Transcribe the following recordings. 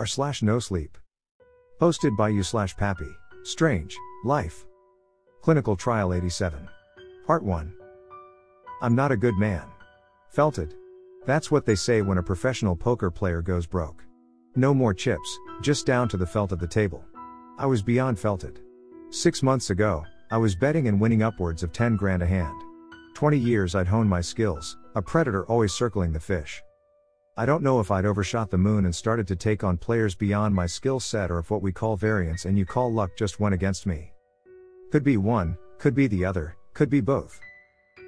r/nosleep. Posted by you/PappyStrangeLife. Clinical Trial 87. Part 1. I'm not a good man. Felted. That's what they say when a professional poker player goes broke. No more chips, just down to the felt of the table. I was beyond felted. 6 months ago, I was betting and winning upwards of 10 grand a hand. 20 years I'd honed my skills, a predator always circling the fish. I don't know if I'd overshot the moon and started to take on players beyond my skill set, or if what we call variance and you call luck just went against me. Could be one, could be the other, could be both.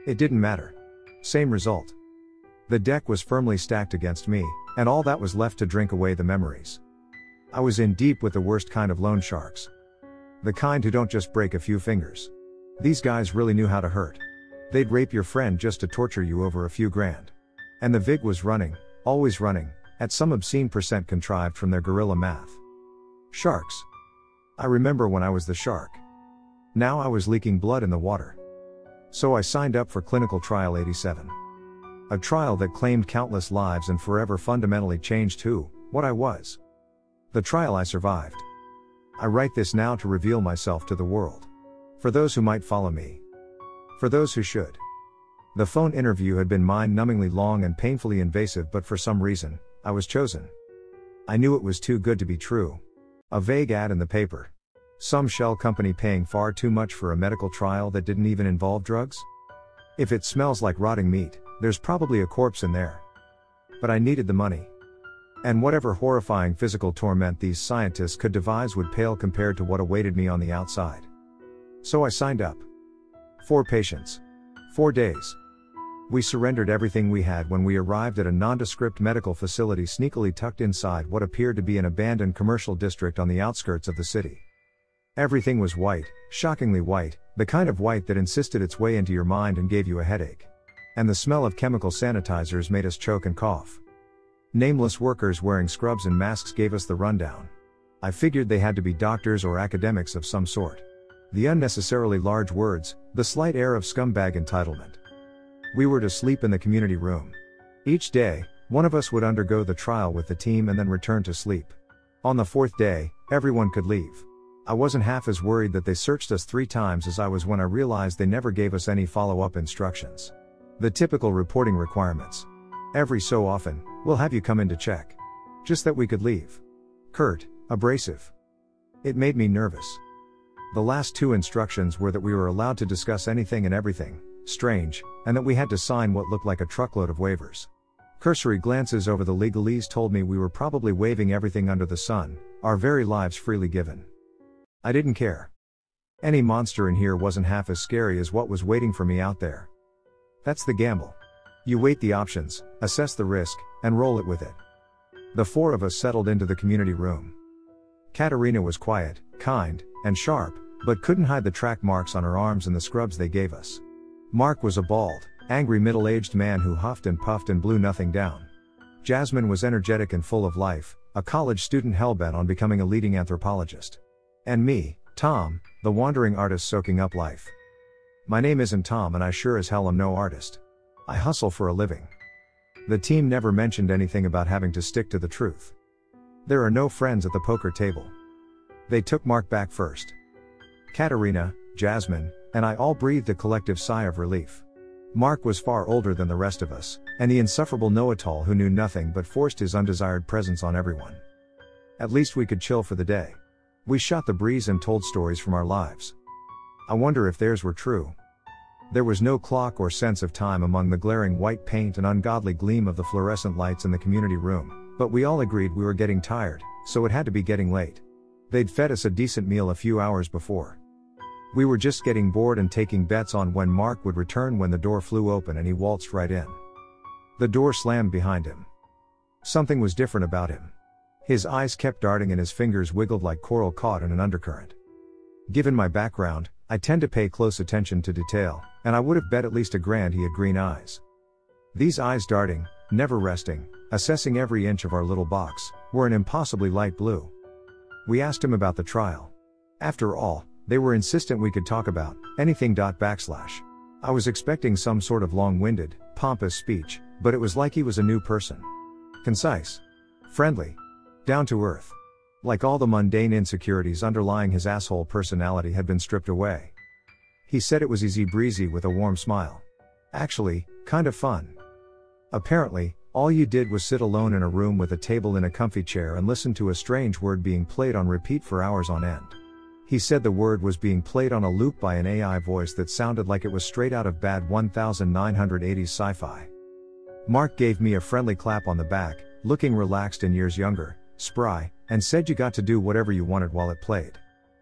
It didn't matter. Same result. The deck was firmly stacked against me, and all that was left to drink away the memories. I was in deep with the worst kind of loan sharks. The kind who don't just break a few fingers. These guys really knew how to hurt. They'd rape your friend just to torture you over a few grand. And the vig was running, always running, at some obscene percent contrived from their gorilla math. Sharks. I remember when I was the shark. Now I was leaking blood in the water. So I signed up for Clinical Trial 87. A trial that claimed countless lives and forever fundamentally changed who, what I was. The trial I survived. I write this now to reveal myself to the world. For those who might follow me. For those who should. The phone interview had been mind-numbingly long and painfully invasive, but for some reason, I was chosen. I knew it was too good to be true. A vague ad in the paper. Some shell company paying far too much for a medical trial that didn't even involve drugs? If it smells like rotting meat, there's probably a corpse in there. But I needed the money. And whatever horrifying physical torment these scientists could devise would pale compared to what awaited me on the outside. So I signed up. 4 patients. 4 days. We surrendered everything we had when we arrived at a nondescript medical facility sneakily tucked inside what appeared to be an abandoned commercial district on the outskirts of the city. Everything was white, shockingly white, the kind of white that insisted its way into your mind and gave you a headache. And the smell of chemical sanitizers made us choke and cough. Nameless workers wearing scrubs and masks gave us the rundown. I figured they had to be doctors or academics of some sort. The unnecessarily large words, the slight air of scumbag entitlement. We were to sleep in the community room. Each day, one of us would undergo the trial with the team and then return to sleep. On the 4th day, everyone could leave. I wasn't half as worried that they searched us 3 times as I was when I realized they never gave us any follow-up instructions. The typical reporting requirements. Every so often, we'll have you come in to check. Just that we could leave. Curt, abrasive. It made me nervous. The last 2 instructions were that we were allowed to discuss anything and everything, strange, and that we had to sign what looked like a truckload of waivers. Cursory glances over the legalese told me we were probably waiving everything under the sun, our very lives freely given. I didn't care. Any monster in here wasn't half as scary as what was waiting for me out there. That's the gamble. You weigh the options, assess the risk, and roll it with it. The 4 of us settled into the community room. Katerina was quiet, kind, and sharp, but couldn't hide the track marks on her arms and the scrubs they gave us. Mark was a bald, angry middle-aged man who huffed and puffed and blew nothing down. Jasmine was energetic and full of life, a college student hellbent on becoming a leading anthropologist. And me, Tom, the wandering artist soaking up life. My name isn't Tom and I sure as hell am no artist. I hustle for a living. The team never mentioned anything about having to stick to the truth. There are no friends at the poker table. They took Mark back first. Katerina, Jasmine, and I all breathed a collective sigh of relief. Mark was far older than the rest of us, and the insufferable know-it-all who knew nothing but forced his undesired presence on everyone. At least we could chill for the day. We shot the breeze and told stories from our lives. I wonder if theirs were true. There was no clock or sense of time among the glaring white paint and ungodly gleam of the fluorescent lights in the community room, but we all agreed we were getting tired, so it had to be getting late. They'd fed us a decent meal a few hours before. We were just getting bored and taking bets on when Mark would return when the door flew open and he waltzed right in. The door slammed behind him. Something was different about him. His eyes kept darting and his fingers wiggled like coral caught in an undercurrent. Given my background, I tend to pay close attention to detail, and I would have bet at least a grand he had green eyes. These eyes darting, never resting, assessing every inch of our little box, were an impossibly light blue. We asked him about the trial. After all, they were insistent we could talk about anything. I was expecting some sort of long-winded, pompous speech, but it was like he was a new person. Concise. Friendly. Down to earth. Like all the mundane insecurities underlying his asshole personality had been stripped away. He said it was easy breezy with a warm smile. Actually, kind of fun. Apparently, all you did was sit alone in a room with a table in a comfy chair and listen to a strange word being played on repeat for hours on end. He said the word was being played on a loop by an AI voice that sounded like it was straight out of bad 1980s sci-fi. Mark gave me a friendly clap on the back, looking relaxed and years younger, spry, and said you got to do whatever you wanted while it played.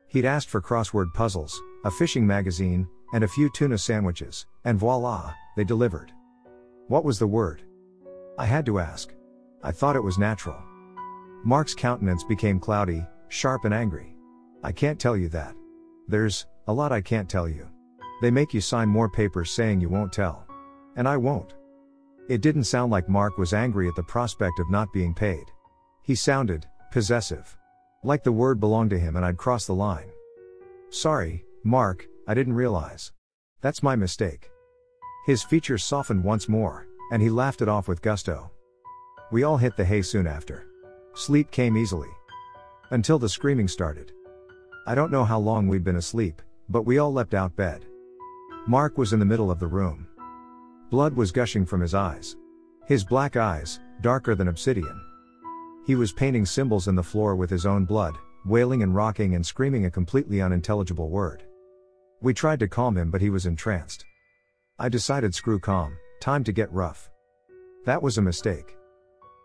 He'd asked for crossword puzzles, a fishing magazine, and a few tuna sandwiches, and voila, they delivered. What was the word? I had to ask. I thought it was natural. Mark's countenance became cloudy, sharp and angry. I can't tell you that. There's a lot I can't tell you. They make you sign more papers saying you won't tell. And I won't. It didn't sound like Mark was angry at the prospect of not being paid. He sounded possessive. Like the word belonged to him and I'd crossed the line. Sorry, Mark, I didn't realize. That's my mistake. His features softened once more, and he laughed it off with gusto. We all hit the hay soon after. Sleep came easily. Until the screaming started. I don't know how long we'd been asleep, but we all leapt out bed. Mark was in the middle of the room. Blood was gushing from his eyes. His black eyes, darker than obsidian. He was painting symbols in the floor with his own blood, wailing and rocking and screaming a completely unintelligible word. We tried to calm him but he was entranced. I decided screw calm, time to get rough. That was a mistake.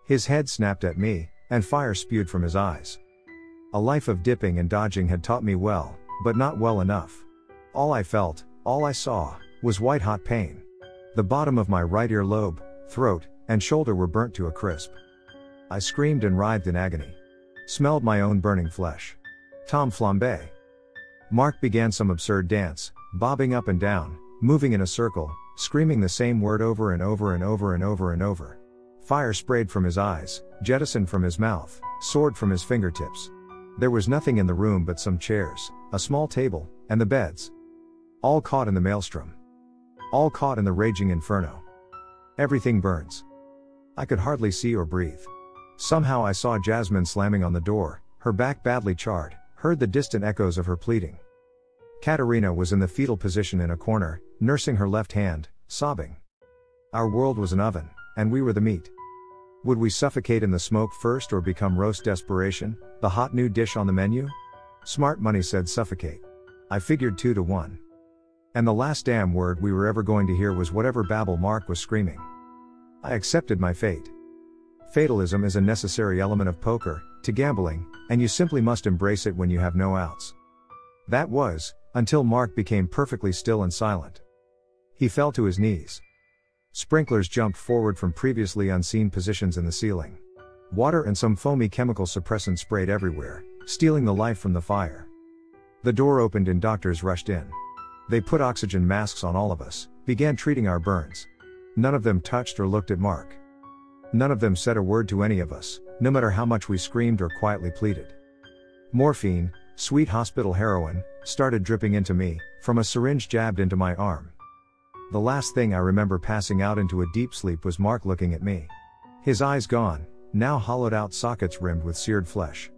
His head snapped at me, and fire spewed from his eyes. A life of dipping and dodging had taught me well, but not well enough. All I felt, all I saw, was white-hot pain. The bottom of my right earlobe, throat, and shoulder were burnt to a crisp. I screamed and writhed in agony. Smelled my own burning flesh. Tom Flambe. Mark began some absurd dance, bobbing up and down, moving in a circle, screaming the same word over and over and over and over and over. Fire sprayed from his eyes, jettisoned from his mouth, soared from his fingertips. There was nothing in the room but some chairs, a small table, and the beds. All caught in the maelstrom. All caught in the raging inferno. Everything burns. I could hardly see or breathe. Somehow I saw Jasmine slamming on the door, her back badly charred, heard the distant echoes of her pleading. Katerina was in the fetal position in a corner, nursing her left hand, sobbing. Our world was an oven, and we were the meat. Would we suffocate in the smoke first or become roast desperation, the hot new dish on the menu? Smart money said suffocate. I figured 2 to 1. And the last damn word we were ever going to hear was whatever babble Mark was screaming. I accepted my fate. Fatalism is a necessary element of poker, to gambling, and you simply must embrace it when you have no outs. That was, until Mark became perfectly still and silent. He fell to his knees. Sprinklers jumped forward from previously unseen positions in the ceiling. Water and some foamy chemical suppressant sprayed everywhere, stealing the life from the fire. The door opened and doctors rushed in. They put oxygen masks on all of us, began treating our burns. None of them touched or looked at Mark. None of them said a word to any of us, no matter how much we screamed or quietly pleaded. Morphine, sweet hospital heroin, started dripping into me, from a syringe jabbed into my arm. The last thing I remember passing out into a deep sleep was Mark looking at me. His eyes gone, now hollowed out sockets rimmed with seared flesh.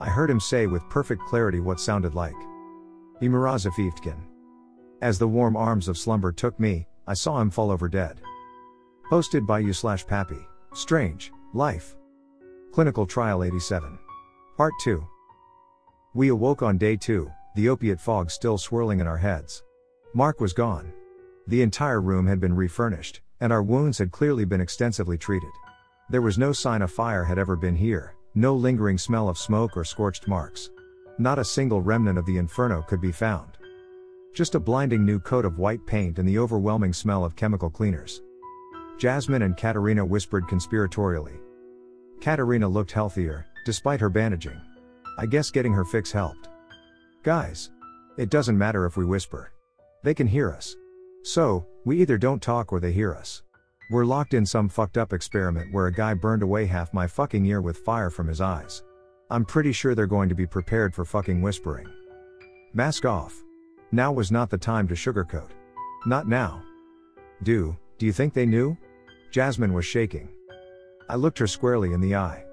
I heard him say with perfect clarity what sounded like, "Imrazafifkin." As the warm arms of slumber took me, I saw him fall over dead. Posted by you/Pappy. Strange, Life. Clinical Trial 87. Part 2. We awoke on day 2, the opiate fog still swirling in our heads. Mark was gone. The entire room had been refurnished, and our wounds had clearly been extensively treated. There was no sign a fire had ever been here, no lingering smell of smoke or scorched marks. Not a single remnant of the inferno could be found. Just a blinding new coat of white paint and the overwhelming smell of chemical cleaners. Jasmine and Katerina whispered conspiratorially. Katerina looked healthier, despite her bandaging. I guess getting her fix helped. Guys, it doesn't matter if we whisper. They can hear us. So, we either don't talk or they hear us. We're locked in some fucked up experiment where a guy burned away half my fucking ear with fire from his eyes. I'm pretty sure they're going to be prepared for fucking whispering. Mask off. Now was not the time to sugarcoat. Not now. Do you think they knew? Jasmine was shaking. I looked her squarely in the eye.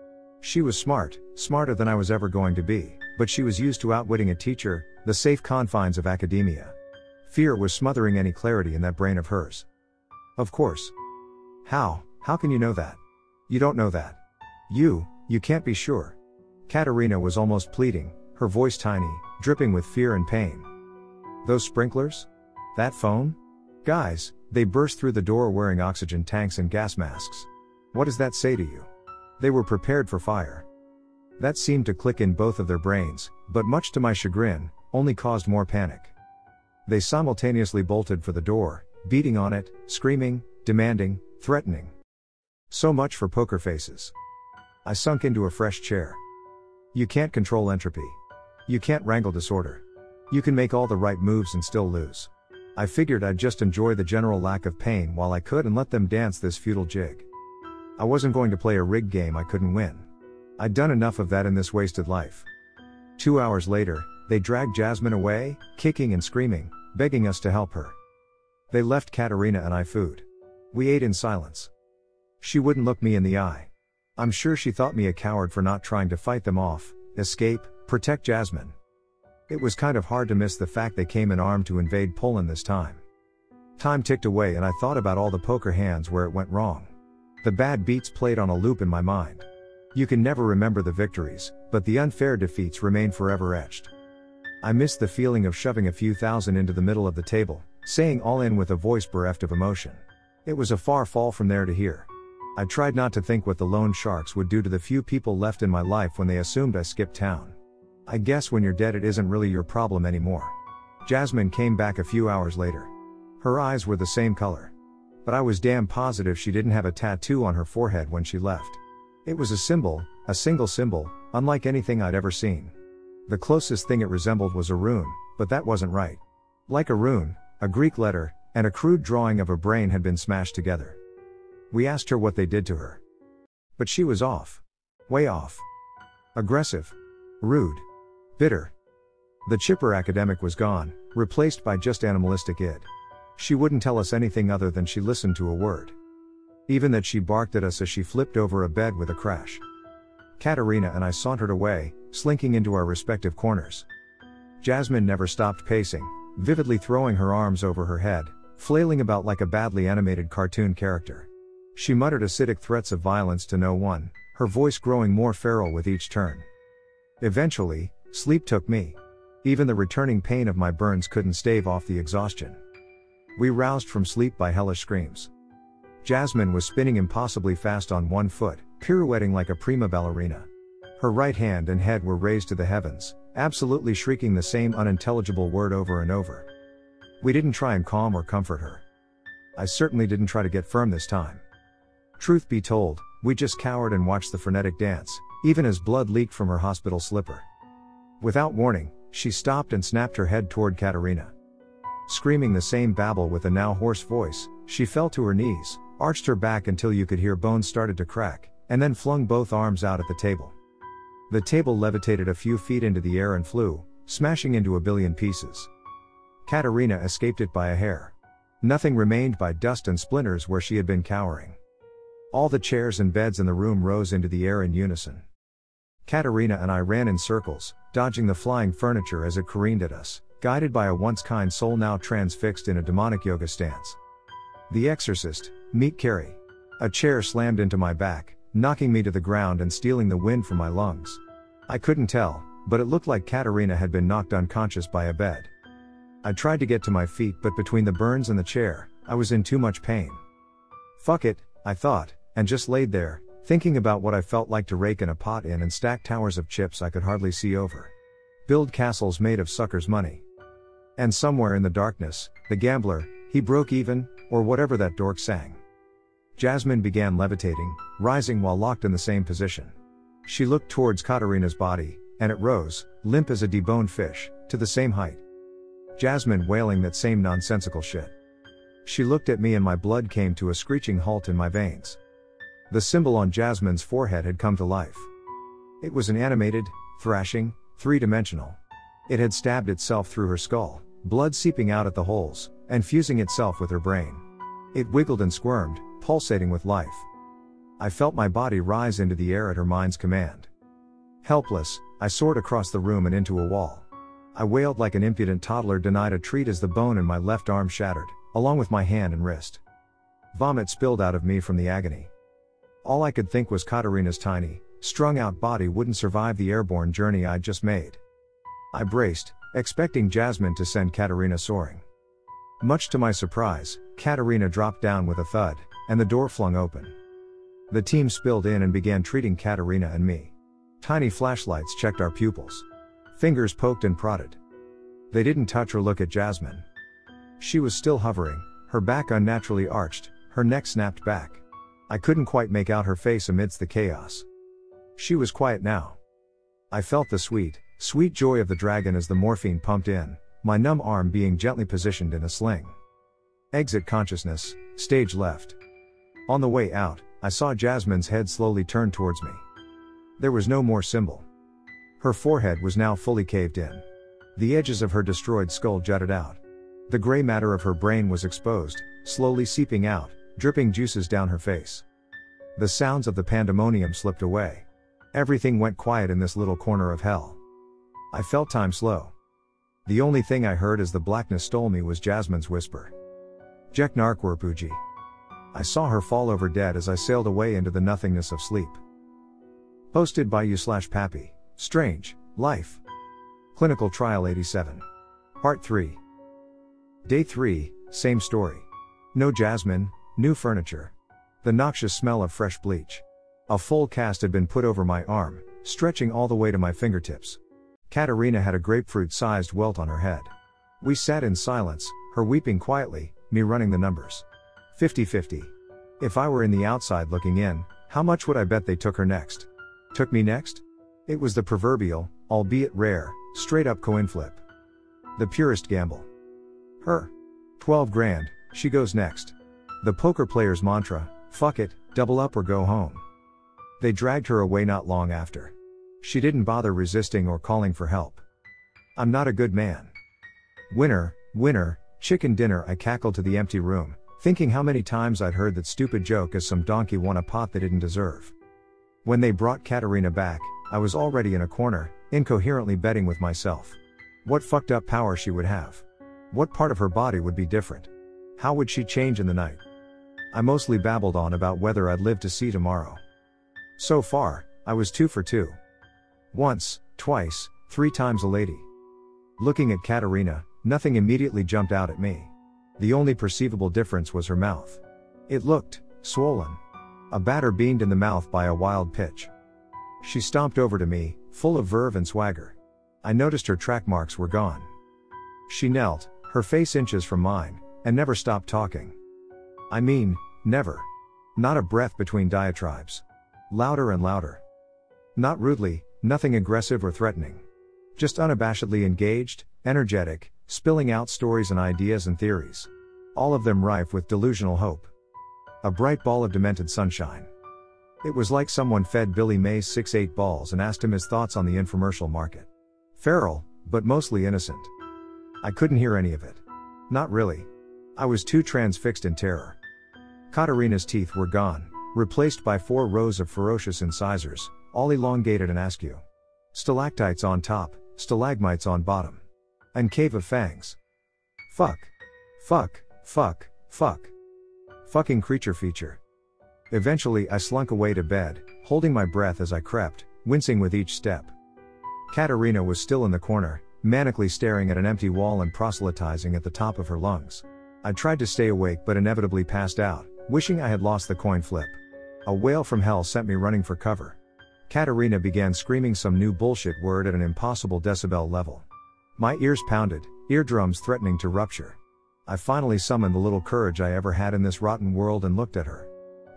She was smart, smarter than I was ever going to be, but she was used to outwitting a teacher, the safe confines of academia. Fear was smothering any clarity in that brain of hers. Of course. How can you know that? You don't know that. You can't be sure. Katerina was almost pleading, her voice tiny, dripping with fear and pain. Those sprinklers? That phone? Guys, they burst through the door wearing oxygen tanks and gas masks. What does that say to you? They were prepared for fire. That seemed to click in both of their brains, but much to my chagrin, only caused more panic. They simultaneously bolted for the door, beating on it, screaming, demanding, threatening. So much for poker faces. I sunk into a fresh chair. You can't control entropy. You can't wrangle disorder. You can make all the right moves and still lose. I figured I'd just enjoy the general lack of pain while I could and let them dance this futile jig. I wasn't going to play a rigged game I couldn't win. I'd done enough of that in this wasted life. 2 hours later, they dragged Jasmine away, kicking and screaming, begging us to help her. They left Katerina and I food. We ate in silence. She wouldn't look me in the eye. I'm sure she thought me a coward for not trying to fight them off, escape, protect Jasmine. It was kind of hard to miss the fact they came in armed to invade Poland this time. Time ticked away and I thought about all the poker hands where it went wrong. The bad beats played on a loop in my mind. You can never remember the victories, but the unfair defeats remain forever etched. I missed the feeling of shoving a few thousand into the middle of the table, saying all in with a voice bereft of emotion. It was a far fall from there to here. I tried not to think what the loan sharks would do to the few people left in my life when they assumed I skipped town. I guess when you're dead it isn't really your problem anymore. Jasmine came back a few hours later. Her eyes were the same color. But I was damn positive she didn't have a tattoo on her forehead when she left. It was a symbol, a single symbol, unlike anything I'd ever seen. The closest thing it resembled was a rune, but that wasn't right. Like a rune, a Greek letter, and a crude drawing of a brain had been smashed together. We asked her what they did to her. But she was off. Way off. Aggressive. Rude. Bitter. The chipper academic was gone, replaced by just animalistic id. She wouldn't tell us anything other than she listened to a word. Even that she barked at us as she flipped over a bed with a crash. Katerina and I sauntered away, slinking into our respective corners. Jasmine never stopped pacing, vividly throwing her arms over her head, flailing about like a badly animated cartoon character. She muttered acidic threats of violence to no one, her voice growing more feral with each turn. Eventually, sleep took me. Even the returning pain of my burns couldn't stave off the exhaustion. We roused from sleep by hellish screams. Jasmine was spinning impossibly fast on one foot, pirouetting like a prima ballerina. Her right hand and head were raised to the heavens, absolutely shrieking the same unintelligible word over and over. We didn't try and calm or comfort her. I certainly didn't try to get firm this time. Truth be told, we just cowered and watched the frenetic dance, even as blood leaked from her hospital slipper. Without warning, she stopped and snapped her head toward Katerina. Screaming the same babble with a now hoarse voice, she fell to her knees, arched her back until you could hear bones started to crack, and then flung both arms out at the table. The table levitated a few feet into the air and flew, smashing into a billion pieces. Katerina escaped it by a hair. Nothing remained but dust and splinters where she had been cowering. All the chairs and beds in the room rose into the air in unison. Katerina and I ran in circles, dodging the flying furniture as it careened at us, guided by a once kind soul now transfixed in a demonic yoga stance. The exorcist, meet Carrie. A chair slammed into my back, knocking me to the ground and stealing the wind from my lungs. I couldn't tell, but it looked like Katerina had been knocked unconscious by a bed. I tried to get to my feet, but between the burns and the chair, I was in too much pain. Fuck it, I thought, and just laid there, thinking about what I felt like to rake in a pot in and stack towers of chips I could hardly see over. Build castles made of suckers' money. And somewhere in the darkness, the gambler, he broke even, or whatever that dork sang. Jasmine began levitating, rising while locked in the same position. She looked towards Katerina's body, and it rose, limp as a deboned fish, to the same height. Jasmine wailing that same nonsensical shit. She looked at me and my blood came to a screeching halt in my veins. The symbol on Jasmine's forehead had come to life. It was an animated, thrashing, three-dimensional. It had stabbed itself through her skull, blood seeping out at the holes, and fusing itself with her brain. It wiggled and squirmed, pulsating with life. I felt my body rise into the air at her mind's command. Helpless, I soared across the room and into a wall. I wailed like an impudent toddler denied a treat as the bone in my left arm shattered, along with my hand and wrist. Vomit spilled out of me from the agony. All I could think was Katerina's tiny, strung-out body wouldn't survive the airborne journey I'd just made. I braced, expecting Jasmine to send Katerina soaring. Much to my surprise, Katerina dropped down with a thud, and the door flung open. The team spilled in and began treating Katerina and me. Tiny flashlights checked our pupils. Fingers poked and prodded. They didn't touch or look at Jasmine. She was still hovering, her back unnaturally arched, her neck snapped back. I couldn't quite make out her face amidst the chaos. She was quiet now. I felt the sweet, sweet joy of the dragon as the morphine pumped in, my numb arm being gently positioned in a sling. Exit consciousness, stage left. On the way out, I saw Jasmine's head slowly turn towards me. There was no more symbol. Her forehead was now fully caved in. The edges of her destroyed skull jutted out. The gray matter of her brain was exposed, slowly seeping out, dripping juices down her face. The sounds of the pandemonium slipped away. Everything went quiet in this little corner of hell. I felt time slow. The only thing I heard as the blackness stole me was Jasmine's whisper. Jeknarkwerpuji. I saw her fall over dead as I sailed away into the nothingness of sleep. Posted by you/PappyStrangeLife. Clinical Trial 87. Part 3. Day 3, same story. No Jasmine, new furniture. The noxious smell of fresh bleach. A full cast had been put over my arm, stretching all the way to my fingertips. Katerina had a grapefruit-sized welt on her head. We sat in silence, her weeping quietly, me running the numbers. 50-50. If I were in the outside looking in, how much would I bet they took her next? Took me next? It was the proverbial, albeit rare, straight-up coin flip. The purest gamble. Her. 12 grand, she goes next. The poker player's mantra, fuck it, double up or go home. They dragged her away not long after. She didn't bother resisting or calling for help. I'm not a good man. Winner, winner, chicken dinner, I cackled to the empty room, thinking how many times I'd heard that stupid joke as some donkey won a pot they didn't deserve. When they brought Katerina back, I was already in a corner, incoherently betting with myself. What fucked up power she would have. What part of her body would be different. How would she change in the night? I mostly babbled on about whether I'd live to see tomorrow. So far, I was 2 for 2. Once, twice, 3 times a lady. Looking at Katerina, nothing immediately jumped out at me. The only perceivable difference was her mouth. It looked swollen. A batter beamed in the mouth by a wild pitch. She stomped over to me, full of verve and swagger. I noticed her track marks were gone. She knelt, her face inches from mine, and never stopped talking. I mean, never. Not a breath between diatribes. Louder and louder. Not rudely, nothing aggressive or threatening. Just unabashedly engaged, energetic, spilling out stories and ideas and theories. All of them rife with delusional hope. A bright ball of demented sunshine. It was like someone fed Billy Mays 6-8 balls and asked him his thoughts on the infomercial market. Feral, but mostly innocent. I couldn't hear any of it. Not really. I was too transfixed in terror. Katerina's teeth were gone, replaced by 4 rows of ferocious incisors, all elongated and askew. Stalactites on top, stalagmites on bottom. And cave of fangs. Fuck. Fuck, fuck, fuck. Fucking creature feature. Eventually I slunk away to bed, holding my breath as I crept, wincing with each step. Katerina was still in the corner, manically staring at an empty wall and proselytizing at the top of her lungs. I tried to stay awake but inevitably passed out, wishing I had lost the coin flip. A wail from hell sent me running for cover. Katerina began screaming some new bullshit word at an impossible decibel level. My ears pounded, eardrums threatening to rupture. I finally summoned the little courage I ever had in this rotten world and looked at her.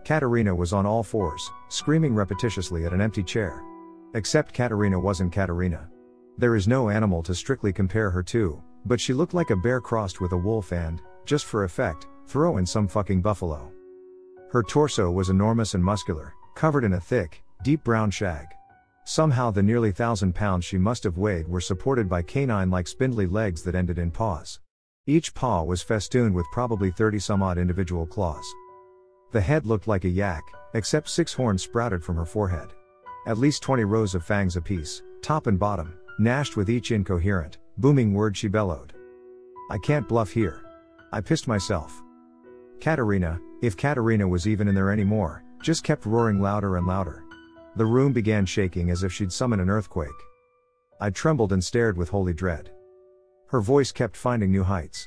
Katerina was on all fours, screaming repetitiously at an empty chair. Except Katerina wasn't Katerina. There is no animal to strictly compare her to, but she looked like a bear crossed with a wolf and, just for effect, throw in some fucking buffalo. Her torso was enormous and muscular, covered in a thick, deep brown shag. Somehow the nearly 1,000 pounds she must have weighed were supported by canine-like spindly legs that ended in paws. Each paw was festooned with probably 30-some-odd individual claws. The head looked like a yak, except 6 horns sprouted from her forehead. At least 20 rows of fangs apiece, top and bottom, gnashed with each incoherent, booming word she bellowed. I can't bluff here. I pissed myself. Katerina, if Katerina was even in there anymore, just kept roaring louder and louder. The room began shaking as if she'd summoned an earthquake. I trembled and stared with holy dread. Her voice kept finding new heights.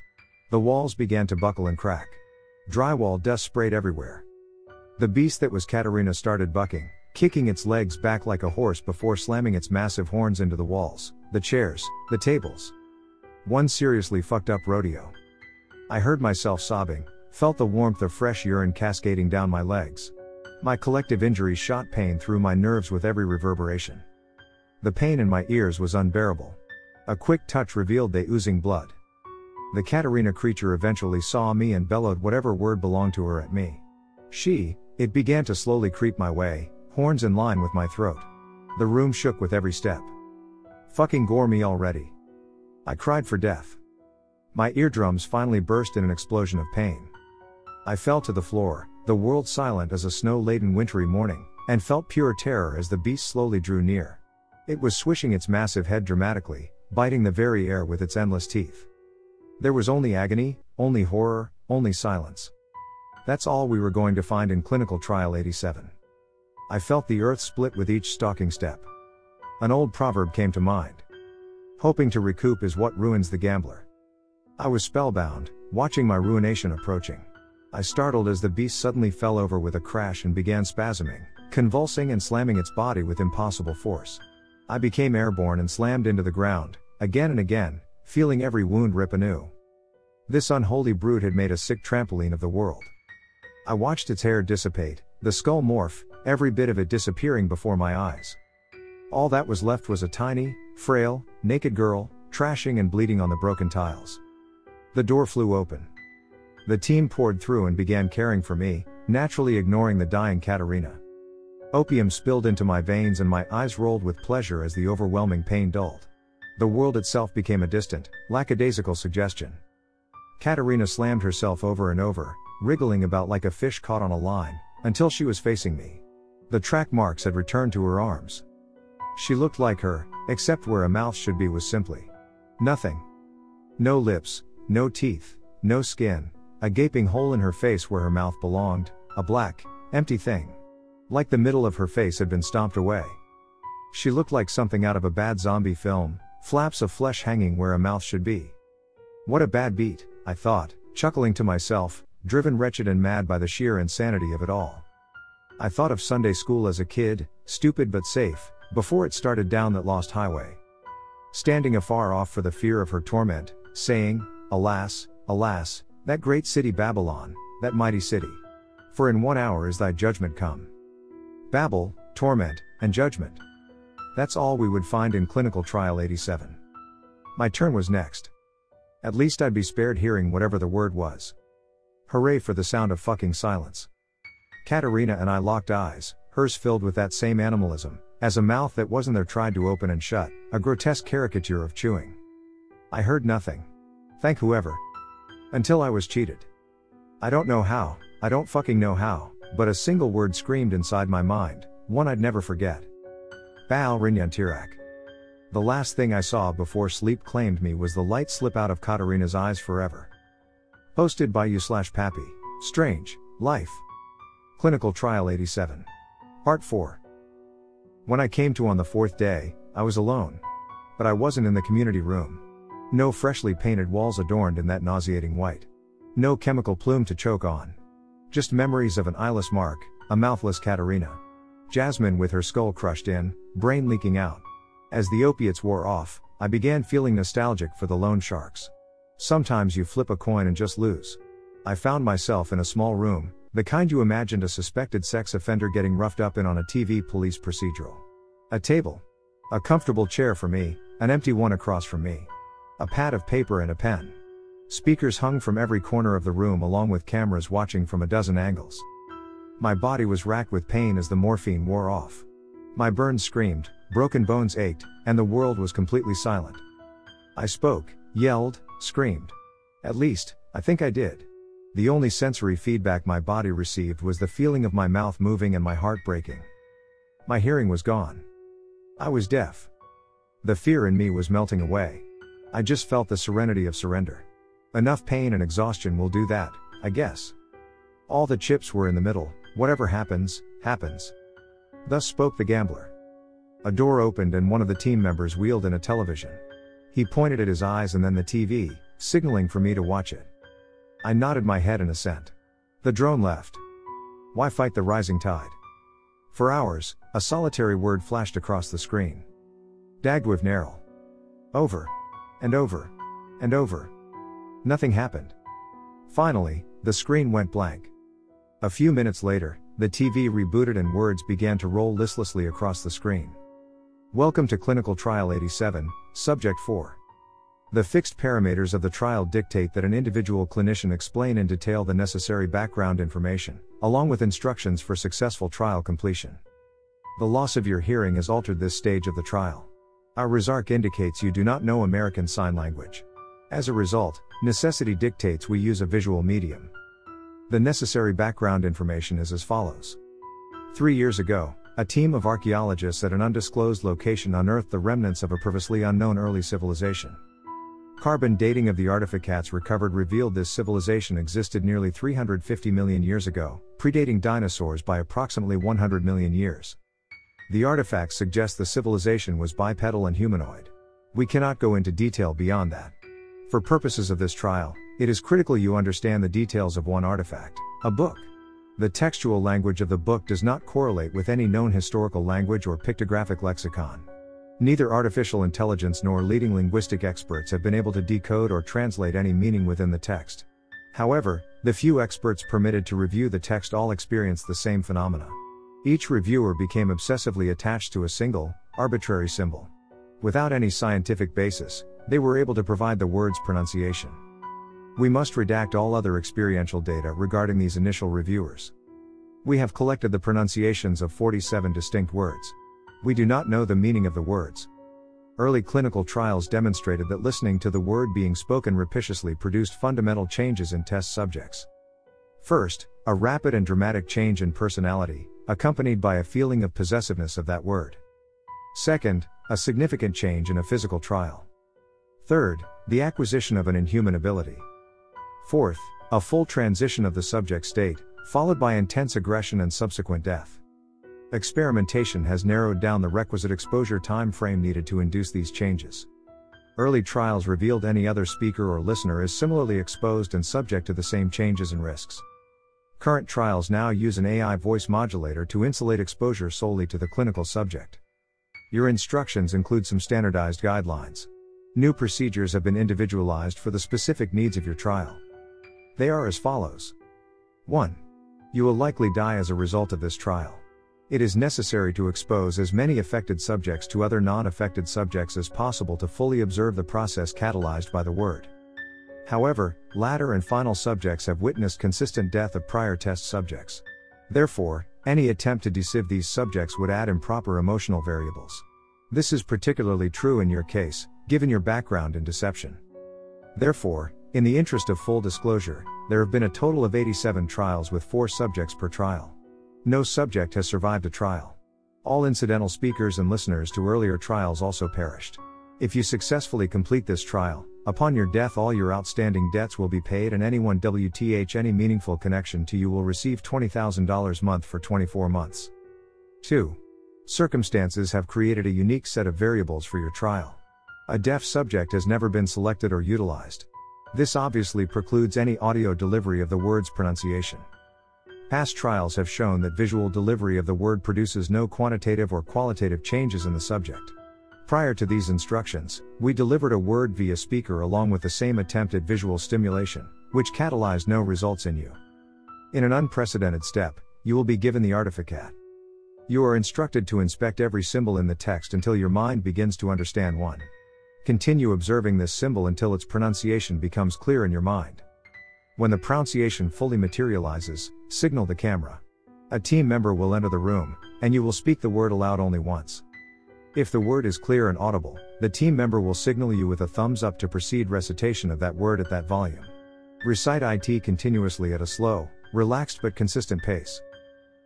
The walls began to buckle and crack. Drywall dust sprayed everywhere. The beast that was Katerina started bucking, kicking its legs back like a horse before slamming its massive horns into the walls, the chairs, the tables. One seriously fucked up rodeo. I heard myself sobbing, felt the warmth of fresh urine cascading down my legs. My collective injury shot pain through my nerves with every reverberation. The pain in my ears was unbearable. A quick touch revealed the oozing blood. The Katerina creature eventually saw me and bellowed whatever word belonged to her at me. It began to slowly creep my way, horns in line with my throat. The room shook with every step. Fucking gore me already. I cried for death. My eardrums finally burst in an explosion of pain. I fell to the floor, the world silent as a snow-laden wintry morning, and felt pure terror as the beast slowly drew near. It was swishing its massive head dramatically, biting the very air with its endless teeth. There was only agony, only horror, only silence. That's all we were going to find in Clinical Trial 87. I felt the earth split with each stalking step. An old proverb came to mind. Hoping to recoup is what ruins the gambler. I was spellbound, watching my ruination approaching. I startled as the beast suddenly fell over with a crash and began spasming, convulsing and slamming its body with impossible force. I became airborne and slammed into the ground, again and again, feeling every wound rip anew. This unholy brute had made a sick trampoline of the world. I watched its hair dissipate, the skull morph, every bit of it disappearing before my eyes. All that was left was a tiny, frail, naked girl, trashing and bleeding on the broken tiles. The door flew open. The team poured through and began caring for me, naturally ignoring the dying Katerina. Opium spilled into my veins and my eyes rolled with pleasure as the overwhelming pain dulled. The world itself became a distant, lackadaisical suggestion. Katerina slammed herself over and over, wriggling about like a fish caught on a line, until she was facing me. The track marks had returned to her arms. She looked like her, except where a mouth should be was simply nothing. No lips, no teeth, no skin, a gaping hole in her face where her mouth belonged, a black, empty thing. Like the middle of her face had been stomped away. She looked like something out of a bad zombie film, flaps of flesh hanging where a mouth should be. What a bad beat, I thought, chuckling to myself, driven wretched and mad by the sheer insanity of it all. I thought of Sunday school as a kid, stupid but safe, before it started down that lost highway. Standing afar off for the fear of her torment, saying, alas, alas, that great city Babylon, that mighty city. For in 1 hour is thy judgment come. Babel, torment, and judgment. That's all we would find in Clinical Trial 87. My turn was next. At least I'd be spared hearing whatever the word was. Hooray for the sound of fucking silence. Katerina and I locked eyes, hers filled with that same animalism, as a mouth that wasn't there tried to open and shut, a grotesque caricature of chewing. I heard nothing. Thank whoever. Until I was cheated. I don't fucking know how, but a single word screamed inside my mind, one I'd never forget. Baal Rinyantirak. The last thing I saw before sleep claimed me was the light slip out of Katerina's eyes forever. Posted by you/PappyStrangeLife. Clinical Trial 87. Part 4. When I came to on the 4th day, I was alone. But I wasn't in the community room. No freshly painted walls adorned in that nauseating white. No chemical plume to choke on. Just memories of an eyeless Mark, a mouthless Katerina. Jasmine with her skull crushed in, brain leaking out. As the opiates wore off, I began feeling nostalgic for the loan sharks. Sometimes you flip a coin and just lose. I found myself in a small room, the kind you imagined a suspected sex offender getting roughed up in on a TV police procedural. A table. A comfortable chair for me, an empty one across from me. A pad of paper and a pen. Speakers hung from every corner of the room along with cameras watching from a dozen angles. My body was racked with pain as the morphine wore off. My burns screamed, broken bones ached, and the world was completely silent. I spoke, yelled, screamed. At least, I think I did. The only sensory feedback my body received was the feeling of my mouth moving and my heart breaking. My hearing was gone. I was deaf. The fear in me was melting away. I just felt the serenity of surrender. Enough pain and exhaustion will do that, I guess. All the chips were in the middle, whatever happens, happens. Thus spoke the gambler. A door opened and one of the team members wheeled in a television. He pointed at his eyes and then the TV, signaling for me to watch it. I nodded my head in assent. The drone left. Why fight the rising tide? For hours, a solitary word flashed across the screen. Dagwiv Naril. Over. And over. And over. Nothing happened. Finally, the screen went blank. A few minutes later, the TV rebooted and words began to roll listlessly across the screen. Welcome to Clinical Trial 87, Subject 4. The fixed parameters of the trial dictate that an individual clinician explain in detail the necessary background information, along with instructions for successful trial completion. The loss of your hearing has altered this stage of the trial. Our resarc indicates you do not know American Sign Language. As a result, necessity dictates we use a visual medium. The necessary background information is as follows. 3 years ago, a team of archaeologists at an undisclosed location unearthed the remnants of a previously unknown early civilization. Carbon dating of the artifacts recovered revealed this civilization existed nearly 350 million years ago, predating dinosaurs by approximately 100 million years. The artifacts suggest the civilization was bipedal and humanoid. We cannot go into detail beyond that. For purposes of this trial, it is critical you understand the details of one artifact, a book. The textual language of the book does not correlate with any known historical language or pictographic lexicon. Neither artificial intelligence nor leading linguistic experts have been able to decode or translate any meaning within the text. However, the few experts permitted to review the text all experienced the same phenomena. Each reviewer became obsessively attached to a single, arbitrary symbol. Without any scientific basis, they were able to provide the word's pronunciation. We must redact all other experiential data regarding these initial reviewers. We have collected the pronunciations of 47 distinct words. We do not know the meaning of the words. Early clinical trials demonstrated that listening to the word being spoken rapaciously produced fundamental changes in test subjects. First, a rapid and dramatic change in personality, accompanied by a feeling of possessiveness of that word. Second, a significant change in a physical trial. Third, the acquisition of an inhuman ability. Fourth, a full transition of the subject state, followed by intense aggression and subsequent death. Experimentation has narrowed down the requisite exposure time frame needed to induce these changes. Early trials revealed any other speaker or listener is similarly exposed and subject to the same changes and risks. Current trials now use an AI voice modulator to insulate exposure solely to the clinical subject. Your instructions include some standardized guidelines. New procedures have been individualized for the specific needs of your trial. They are as follows. 1. You will likely die as a result of this trial. It is necessary to expose as many affected subjects to other non-affected subjects as possible to fully observe the process catalyzed by the word. However, latter and final subjects have witnessed consistent death of prior test subjects. Therefore, any attempt to deceive these subjects would add improper emotional variables. This is particularly true in your case, given your background in deception. Therefore, in the interest of full disclosure, there have been a total of 87 trials with 4 subjects per trial. No subject has survived a trial. All incidental speakers and listeners to earlier trials also perished. If you successfully complete this trial, upon your death all your outstanding debts will be paid and anyone with any meaningful connection to you will receive $20,000 a month for 24 months. 2. Circumstances have created a unique set of variables for your trial. A deaf subject has never been selected or utilized. This obviously precludes any audio delivery of the word's pronunciation. Past trials have shown that visual delivery of the word produces no quantitative or qualitative changes in the subject. Prior to these instructions, we delivered a word via speaker along with the same attempt at visual stimulation, which catalyzed no results in you. In an unprecedented step, you will be given the artifact. You are instructed to inspect every symbol in the text until your mind begins to understand one. Continue observing this symbol until its pronunciation becomes clear in your mind. When the pronunciation fully materializes, signal the camera. A team member will enter the room, and you will speak the word aloud only once. If the word is clear and audible, the team member will signal you with a thumbs up to proceed recitation of that word at that volume. Recite it continuously at a slow, relaxed but consistent pace.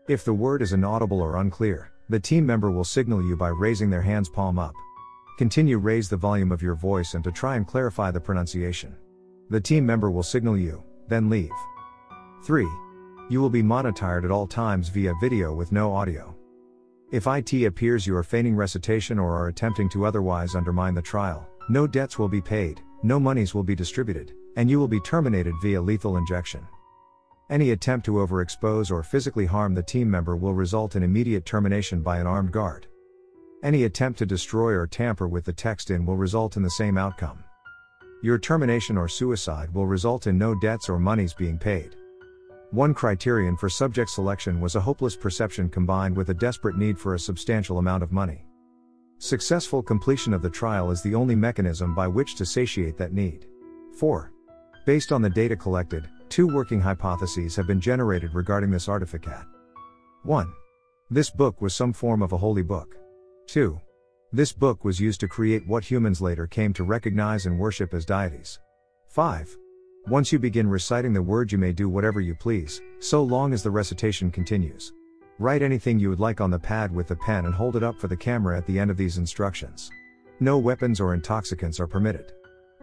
If the word is inaudible or unclear, the team member will signal you by raising their hands palm up. Continue raise the volume of your voice and to try and clarify the pronunciation. The team member will signal you, then leave. 3. You will be monitored at all times via video with no audio. If it appears you are feigning recitation or are attempting to otherwise undermine the trial, no debts will be paid, no monies will be distributed, and you will be terminated via lethal injection. Any attempt to overexpose or physically harm the team member will result in immediate termination by an armed guard. Any attempt to destroy or tamper with the text in will result in the same outcome. Your termination or suicide will result in no debts or monies being paid. One criterion for subject selection was a hopeless perception combined with a desperate need for a substantial amount of money. Successful completion of the trial is the only mechanism by which to satiate that need. 4. Based on the data collected, 2 working hypotheses have been generated regarding this artifact. 1. This book was some form of a holy book. 2. This book was used to create what humans later came to recognize and worship as deities. 5. Once you begin reciting the word, you may do whatever you please, so long as the recitation continues. Write anything you would like on the pad with the pen and hold it up for the camera at the end of these instructions. No weapons or intoxicants are permitted.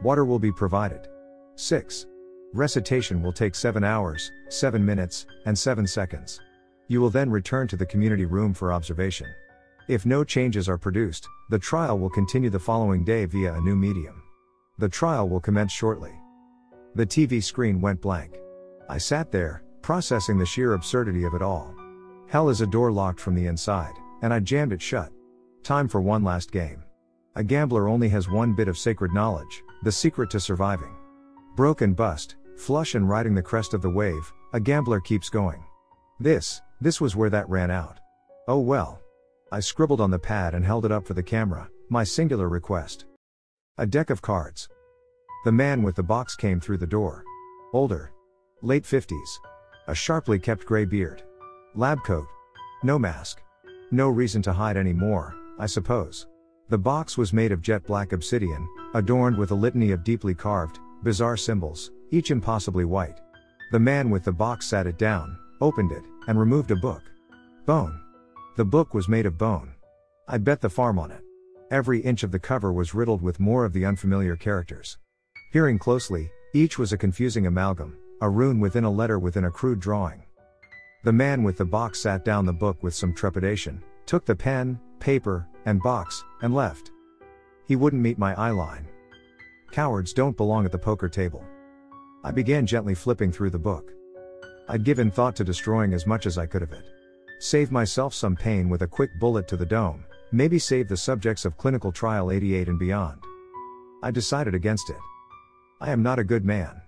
Water will be provided. 6. Recitation will take 7 hours, 7 minutes, and 7 seconds. You will then return to the community room for observation. If no changes are produced, the trial will continue the following day via a new medium. The trial will commence shortly. The TV screen went blank. I sat there, processing the sheer absurdity of it all. Hell is a door locked from the inside, and I jammed it shut. Time for one last game. A gambler only has one bit of sacred knowledge, the secret to surviving. Broke and bust, flush and riding the crest of the wave, a gambler keeps going. This was where that ran out. Oh well. I scribbled on the pad and held it up for the camera, my singular request. A deck of cards. The man with the box came through the door. Older. Late 50s. A sharply kept gray beard. Lab coat. No mask. No reason to hide anymore, I suppose. The box was made of jet black obsidian, adorned with a litany of deeply carved, bizarre symbols, each impossibly white. The man with the box sat it down, opened it, and removed a book. Bone. The book was made of bone. I bet the farm on it. Every inch of the cover was riddled with more of the unfamiliar characters. Peering closely, each was a confusing amalgam, a rune within a letter within a crude drawing. The man with the box sat down the book with some trepidation, took the pen, paper, and box, and left. He wouldn't meet my eye line. Cowards don't belong at the poker table. I began gently flipping through the book. I'd given thought to destroying as much as I could of it. Save myself some pain with a quick bullet to the dome, maybe save the subjects of Clinical Trial 87 and beyond. I decided against it. I am not a good man.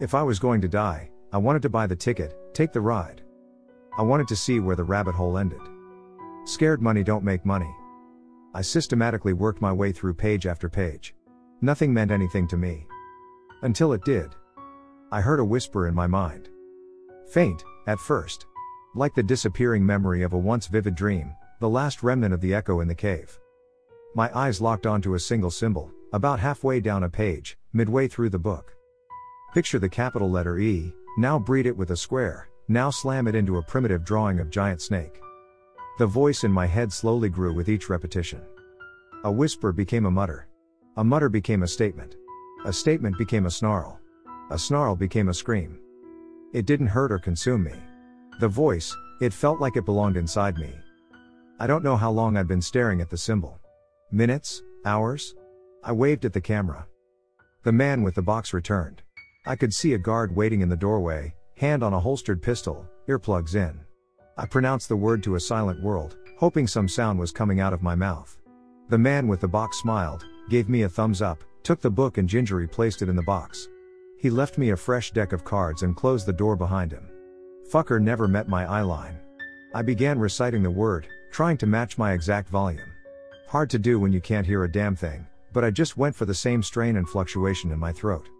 If I was going to die, I wanted to buy the ticket, take the ride. I wanted to see where the rabbit hole ended. Scared money don't make money. I systematically worked my way through page after page. Nothing meant anything to me. Until it did. I heard a whisper in my mind. Faint, at first. Like the disappearing memory of a once vivid dream, the last remnant of the echo in the cave. My eyes locked onto a single symbol, about halfway down a page, midway through the book. Picture the capital letter E, now breed it with a square, now slam it into a primitive drawing of giant snake. The voice in my head slowly grew with each repetition. A whisper became a mutter. A mutter became a statement. A statement became a snarl. A snarl became a scream. It didn't hurt or consume me. The voice, it felt like it belonged inside me. I don't know how long I'd been staring at the symbol. Minutes? Hours? I waved at the camera. The man with the box returned. I could see a guard waiting in the doorway, hand on a holstered pistol, earplugs in. I pronounced the word to a silent world, hoping some sound was coming out of my mouth. The man with the box smiled, gave me a thumbs up, took the book and gingerly placed it in the box. He left me a fresh deck of cards and closed the door behind him. Fucker never met my eye line. I began reciting the word, trying to match my exact volume. Hard to do when you can't hear a damn thing, but I just went for the same strain and fluctuation in my throat.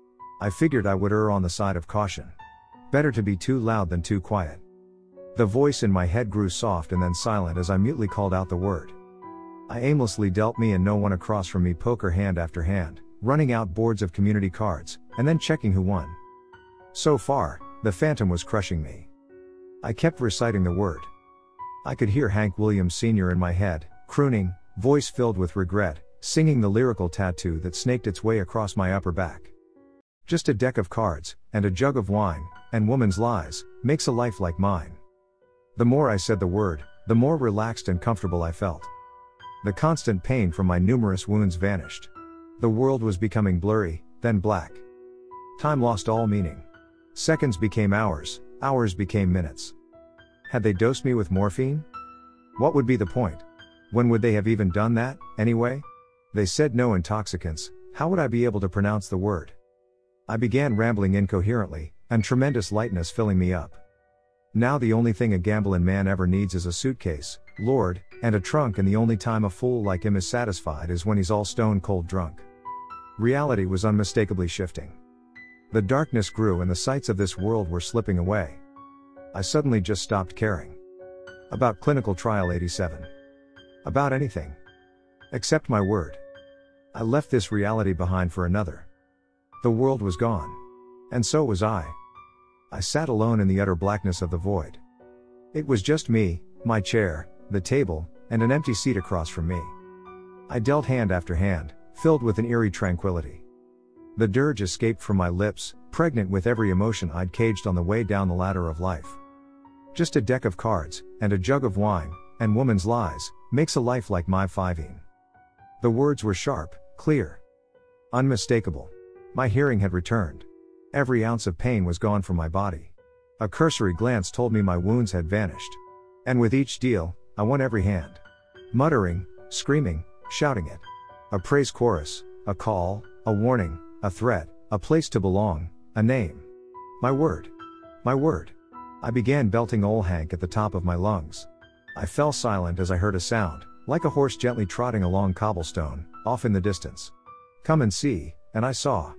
I figured I would err on the side of caution. Better to be too loud than too quiet. The voice in my head grew soft and then silent as I mutely called out the word. I aimlessly dealt me and no one across from me poker hand after hand, running out boards of community cards, and then checking who won. So far, the phantom was crushing me. I kept reciting the word. I could hear Hank Williams Sr. in my head, crooning, voice filled with regret, singing the lyrical tattoo that snaked its way across my upper back. Just a deck of cards, and a jug of wine, and woman's lies, makes a life like mine. The more I said the word, the more relaxed and comfortable I felt. The constant pain from my numerous wounds vanished. The world was becoming blurry, then black. Time lost all meaning. Seconds became hours, hours became minutes. Had they dosed me with morphine? What would be the point? When would they have even done that, anyway? They said no intoxicants, how would I be able to pronounce the word? I began rambling incoherently, and tremendous lightness filling me up. Now the only thing a gambling man ever needs is a suitcase, Lord, and a trunk, and the only time a fool like him is satisfied is when he's all stone cold drunk. Reality was unmistakably shifting. The darkness grew and the sights of this world were slipping away. I suddenly just stopped caring. About Clinical Trial 87. About anything. Except my word. I left this reality behind for another. The world was gone. And so was I. I sat alone in the utter blackness of the void. It was just me, my chair, the table, and an empty seat across from me. I dealt hand after hand, filled with an eerie tranquility. The dirge escaped from my lips, pregnant with every emotion I'd caged on the way down the ladder of life. Just a deck of cards, and a jug of wine, and woman's lies, makes a life like my fiveen. The words were sharp, clear, unmistakable. My hearing had returned. Every ounce of pain was gone from my body. A cursory glance told me my wounds had vanished. And with each deal, I won every hand. Muttering, screaming, shouting it. A praise chorus, a call, a warning, a threat, a place to belong, a name. My word. My word. I began belting old Hank at the top of my lungs. I fell silent as I heard a sound, like a horse gently trotting along cobblestone, off in the distance. Come and see, and I saw.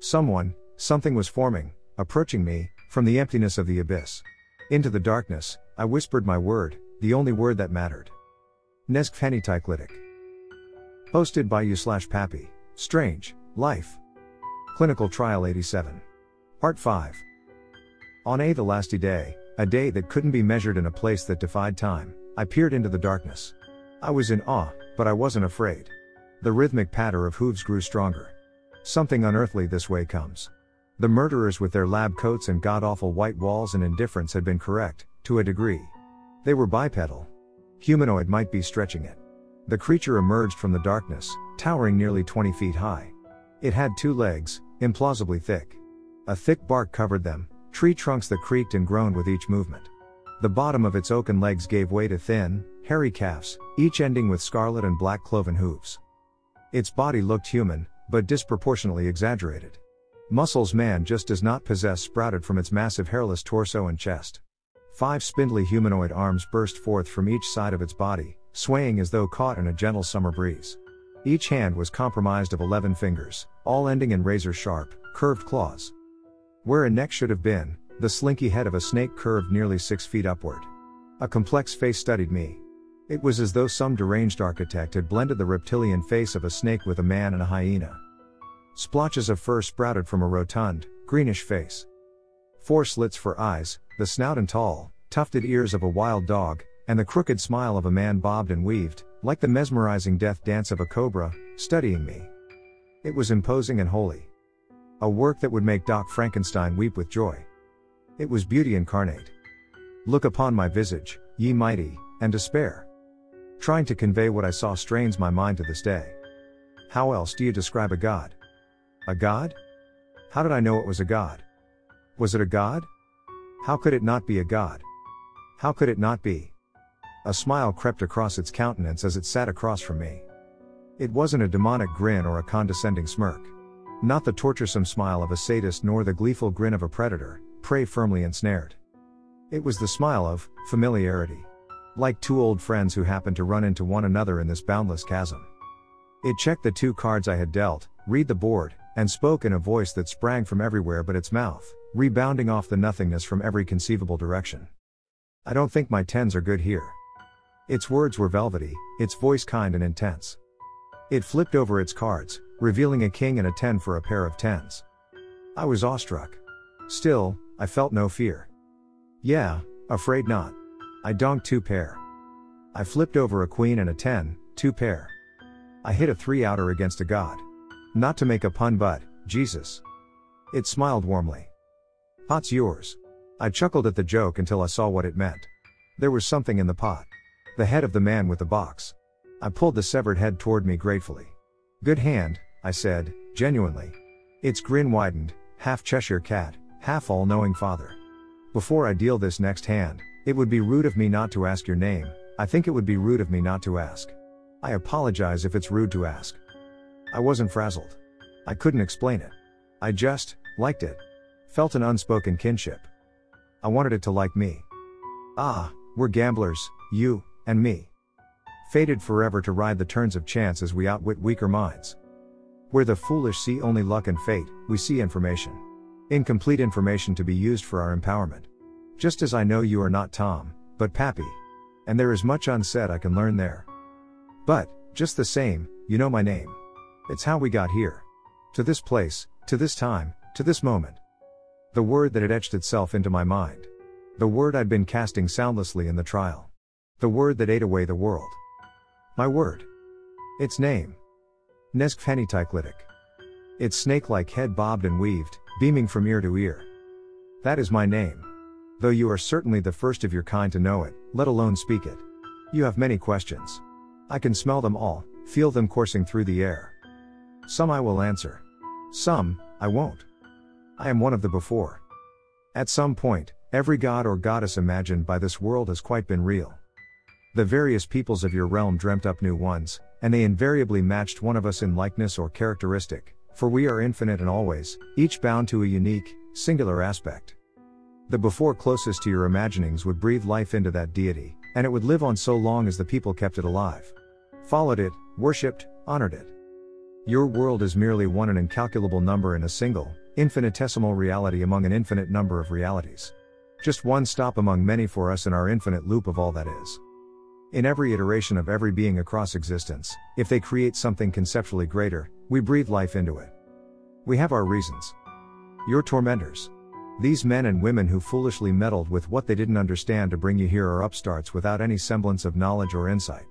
Someone, something was forming, approaching me, from the emptiness of the abyss. Into the darkness, I whispered my word, the only word that mattered. Neskfhenitiklidik. Posted by you/PappyStrangeLife. Clinical Trial 87. Part 5. On the last day, a day that couldn't be measured in a place that defied time, I peered into the darkness. I was in awe, but I wasn't afraid. The rhythmic patter of hooves grew stronger. Something unearthly this way comes. The murderers with their lab coats and god-awful white walls and indifference had been correct, to a degree. They were bipedal. Humanoid might be stretching it. The creature emerged from the darkness, towering nearly 20 feet high. It had two legs, implausibly thick. A thick bark covered them, tree trunks that creaked and groaned with each movement. The bottom of its oaken legs gave way to thin, hairy calves, each ending with scarlet and black cloven hooves. Its body looked human, but disproportionately exaggerated. Muscles man just does not possess sprouted from its massive hairless torso and chest. 5 spindly humanoid arms burst forth from each side of its body, swaying as though caught in a gentle summer breeze. Each hand was comprised of 11 fingers, all ending in razor-sharp, curved claws. Where a neck should have been, the slinky head of a snake curved nearly 6 feet upward. A complex face studied me. It was as though some deranged architect had blended the reptilian face of a snake with a man and a hyena. Splotches of fur sprouted from a rotund, greenish face. 4 slits for eyes, the snout and tall, tufted ears of a wild dog, and the crooked smile of a man bobbed and weaved, like the mesmerizing death dance of a cobra, studying me. It was imposing and holy. A work that would make Doc Frankenstein weep with joy. It was beauty incarnate. Look upon my visage, ye mighty, and despair. Trying to convey what I saw strains my mind to this day. How else do you describe a god? A god? How did I know it was a god? Was it a god? How could it not be a god? How could it not be? A smile crept across its countenance as it sat across from me. It wasn't a demonic grin or a condescending smirk. Not the torturesome smile of a sadist nor the gleeful grin of a predator, prey firmly ensnared. It was the smile of familiarity. Like two old friends who happened to run into one another in this boundless chasm. It checked the 2 cards I had dealt, read the board, and spoke in a voice that sprang from everywhere but its mouth, rebounding off the nothingness from every conceivable direction. I don't think my 10s are good here. Its words were velvety, its voice kind and intense. It flipped over its cards, revealing a king and a 10 for a pair of 10s. I was awestruck. Still, I felt no fear. Yeah, afraid not. I donked two pair. I flipped over a queen and a 10, two pair. I hit a three outer against a god. Not to make a pun but, Jesus. It smiled warmly. Pot's yours. I chuckled at the joke until I saw what it meant. There was something in the pot. The head of the man with the box. I pulled the severed head toward me gratefully. Good hand, I said, genuinely. Its grin widened, half Cheshire cat, half all-knowing father. Before I deal this next hand, it would be rude of me not to ask your name. I think it would be rude of me not to ask. I apologize if it's rude to ask. I wasn't frazzled. I couldn't explain it. I just liked it. Felt an unspoken kinship. I wanted it to like me. Ah, we're gamblers, you and me. Fated forever to ride the turns of chance as we outwit weaker minds. Where the foolish see only luck and fate, we see information. Incomplete information to be used for our empowerment. Just as I know you are not Tom, but Pappy. And there is much unsaid I can learn there. But, just the same, you know my name. It's how we got here. To this place, to this time, to this moment. The word that had etched itself into my mind. The word I'd been casting soundlessly in the trial. The word that ate away the world. My word. Its name. Neskfhenitiklidik. Its snake-like head bobbed and weaved, beaming from ear to ear. That is my name. Though you are certainly the first of your kind to know it, let alone speak it. You have many questions. I can smell them all, feel them coursing through the air. Some I will answer. Some, I won't. I am one of the before. At some point, every god or goddess imagined by this world has quite been real. The various peoples of your realm dreamt up new ones, and they invariably matched one of us in likeness or characteristic, for we are infinite and always, each bound to a unique, singular aspect. The before closest to your imaginings would breathe life into that deity, and it would live on so long as the people kept it alive. Followed it, worshipped, honored it. Your world is merely one an incalculable number in a single, infinitesimal reality among an infinite number of realities. Just one stop among many for us in our infinite loop of all that is. In every iteration of every being across existence, if they create something conceptually greater, we breathe life into it. We have our reasons. Your tormentors. These men and women who foolishly meddled with what they didn't understand to bring you here are upstarts without any semblance of knowledge or insight.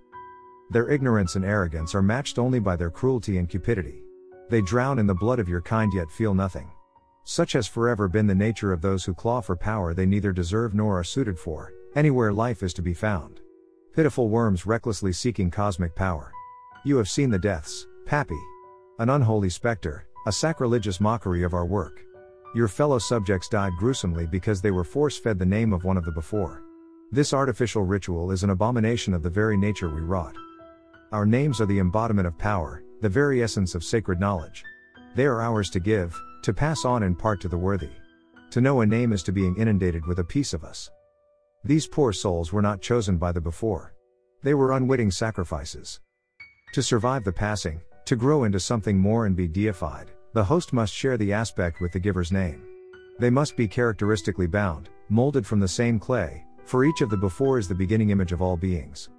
Their ignorance and arrogance are matched only by their cruelty and cupidity. They drown in the blood of your kind yet feel nothing. Such has forever been the nature of those who claw for power they neither deserve nor are suited for, anywhere life is to be found. Pitiful worms recklessly seeking cosmic power. You have seen the deaths, Pappy. An unholy specter, a sacrilegious mockery of our work. Your fellow subjects died gruesomely because they were force-fed the name of one of the before. This artificial ritual is an abomination of the very nature we wrought. Our names are the embodiment of power, the very essence of sacred knowledge. They are ours to give, to pass on in part to the worthy. To know a name is to being inundated with a piece of us. These poor souls were not chosen by the before. They were unwitting sacrifices. To survive the passing, to grow into something more and be deified, the host must share the aspect with the giver's name. They must be characteristically bound, molded from the same clay, for each of the before is the beginning image of all beings.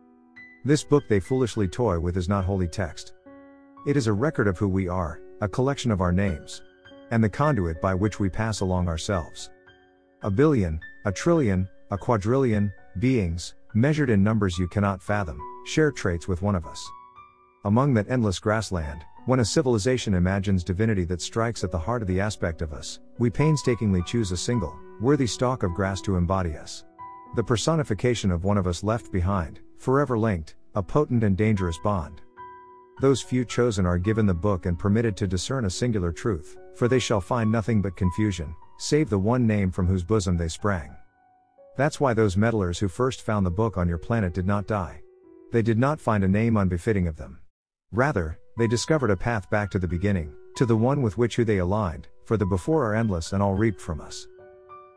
This book they foolishly toy with is not holy text. It is a record of who we are, a collection of our names, and the conduit by which we pass along ourselves. A billion, a trillion, a quadrillion beings, measured in numbers you cannot fathom, share traits with one of us. Among that endless grassland, when a civilization imagines divinity that strikes at the heart of the aspect of us, we painstakingly choose a single, worthy stalk of grass to embody us. The personification of one of us left behind, forever linked, a potent and dangerous bond. Those few chosen are given the book and permitted to discern a singular truth, for they shall find nothing but confusion, save the one name from whose bosom they sprang. That's why those meddlers who first found the book on your planet did not die. They did not find a name unbefitting of them. Rather, they discovered a path back to the beginning, to the one with which who they aligned, for the before are endless and all reaped from us.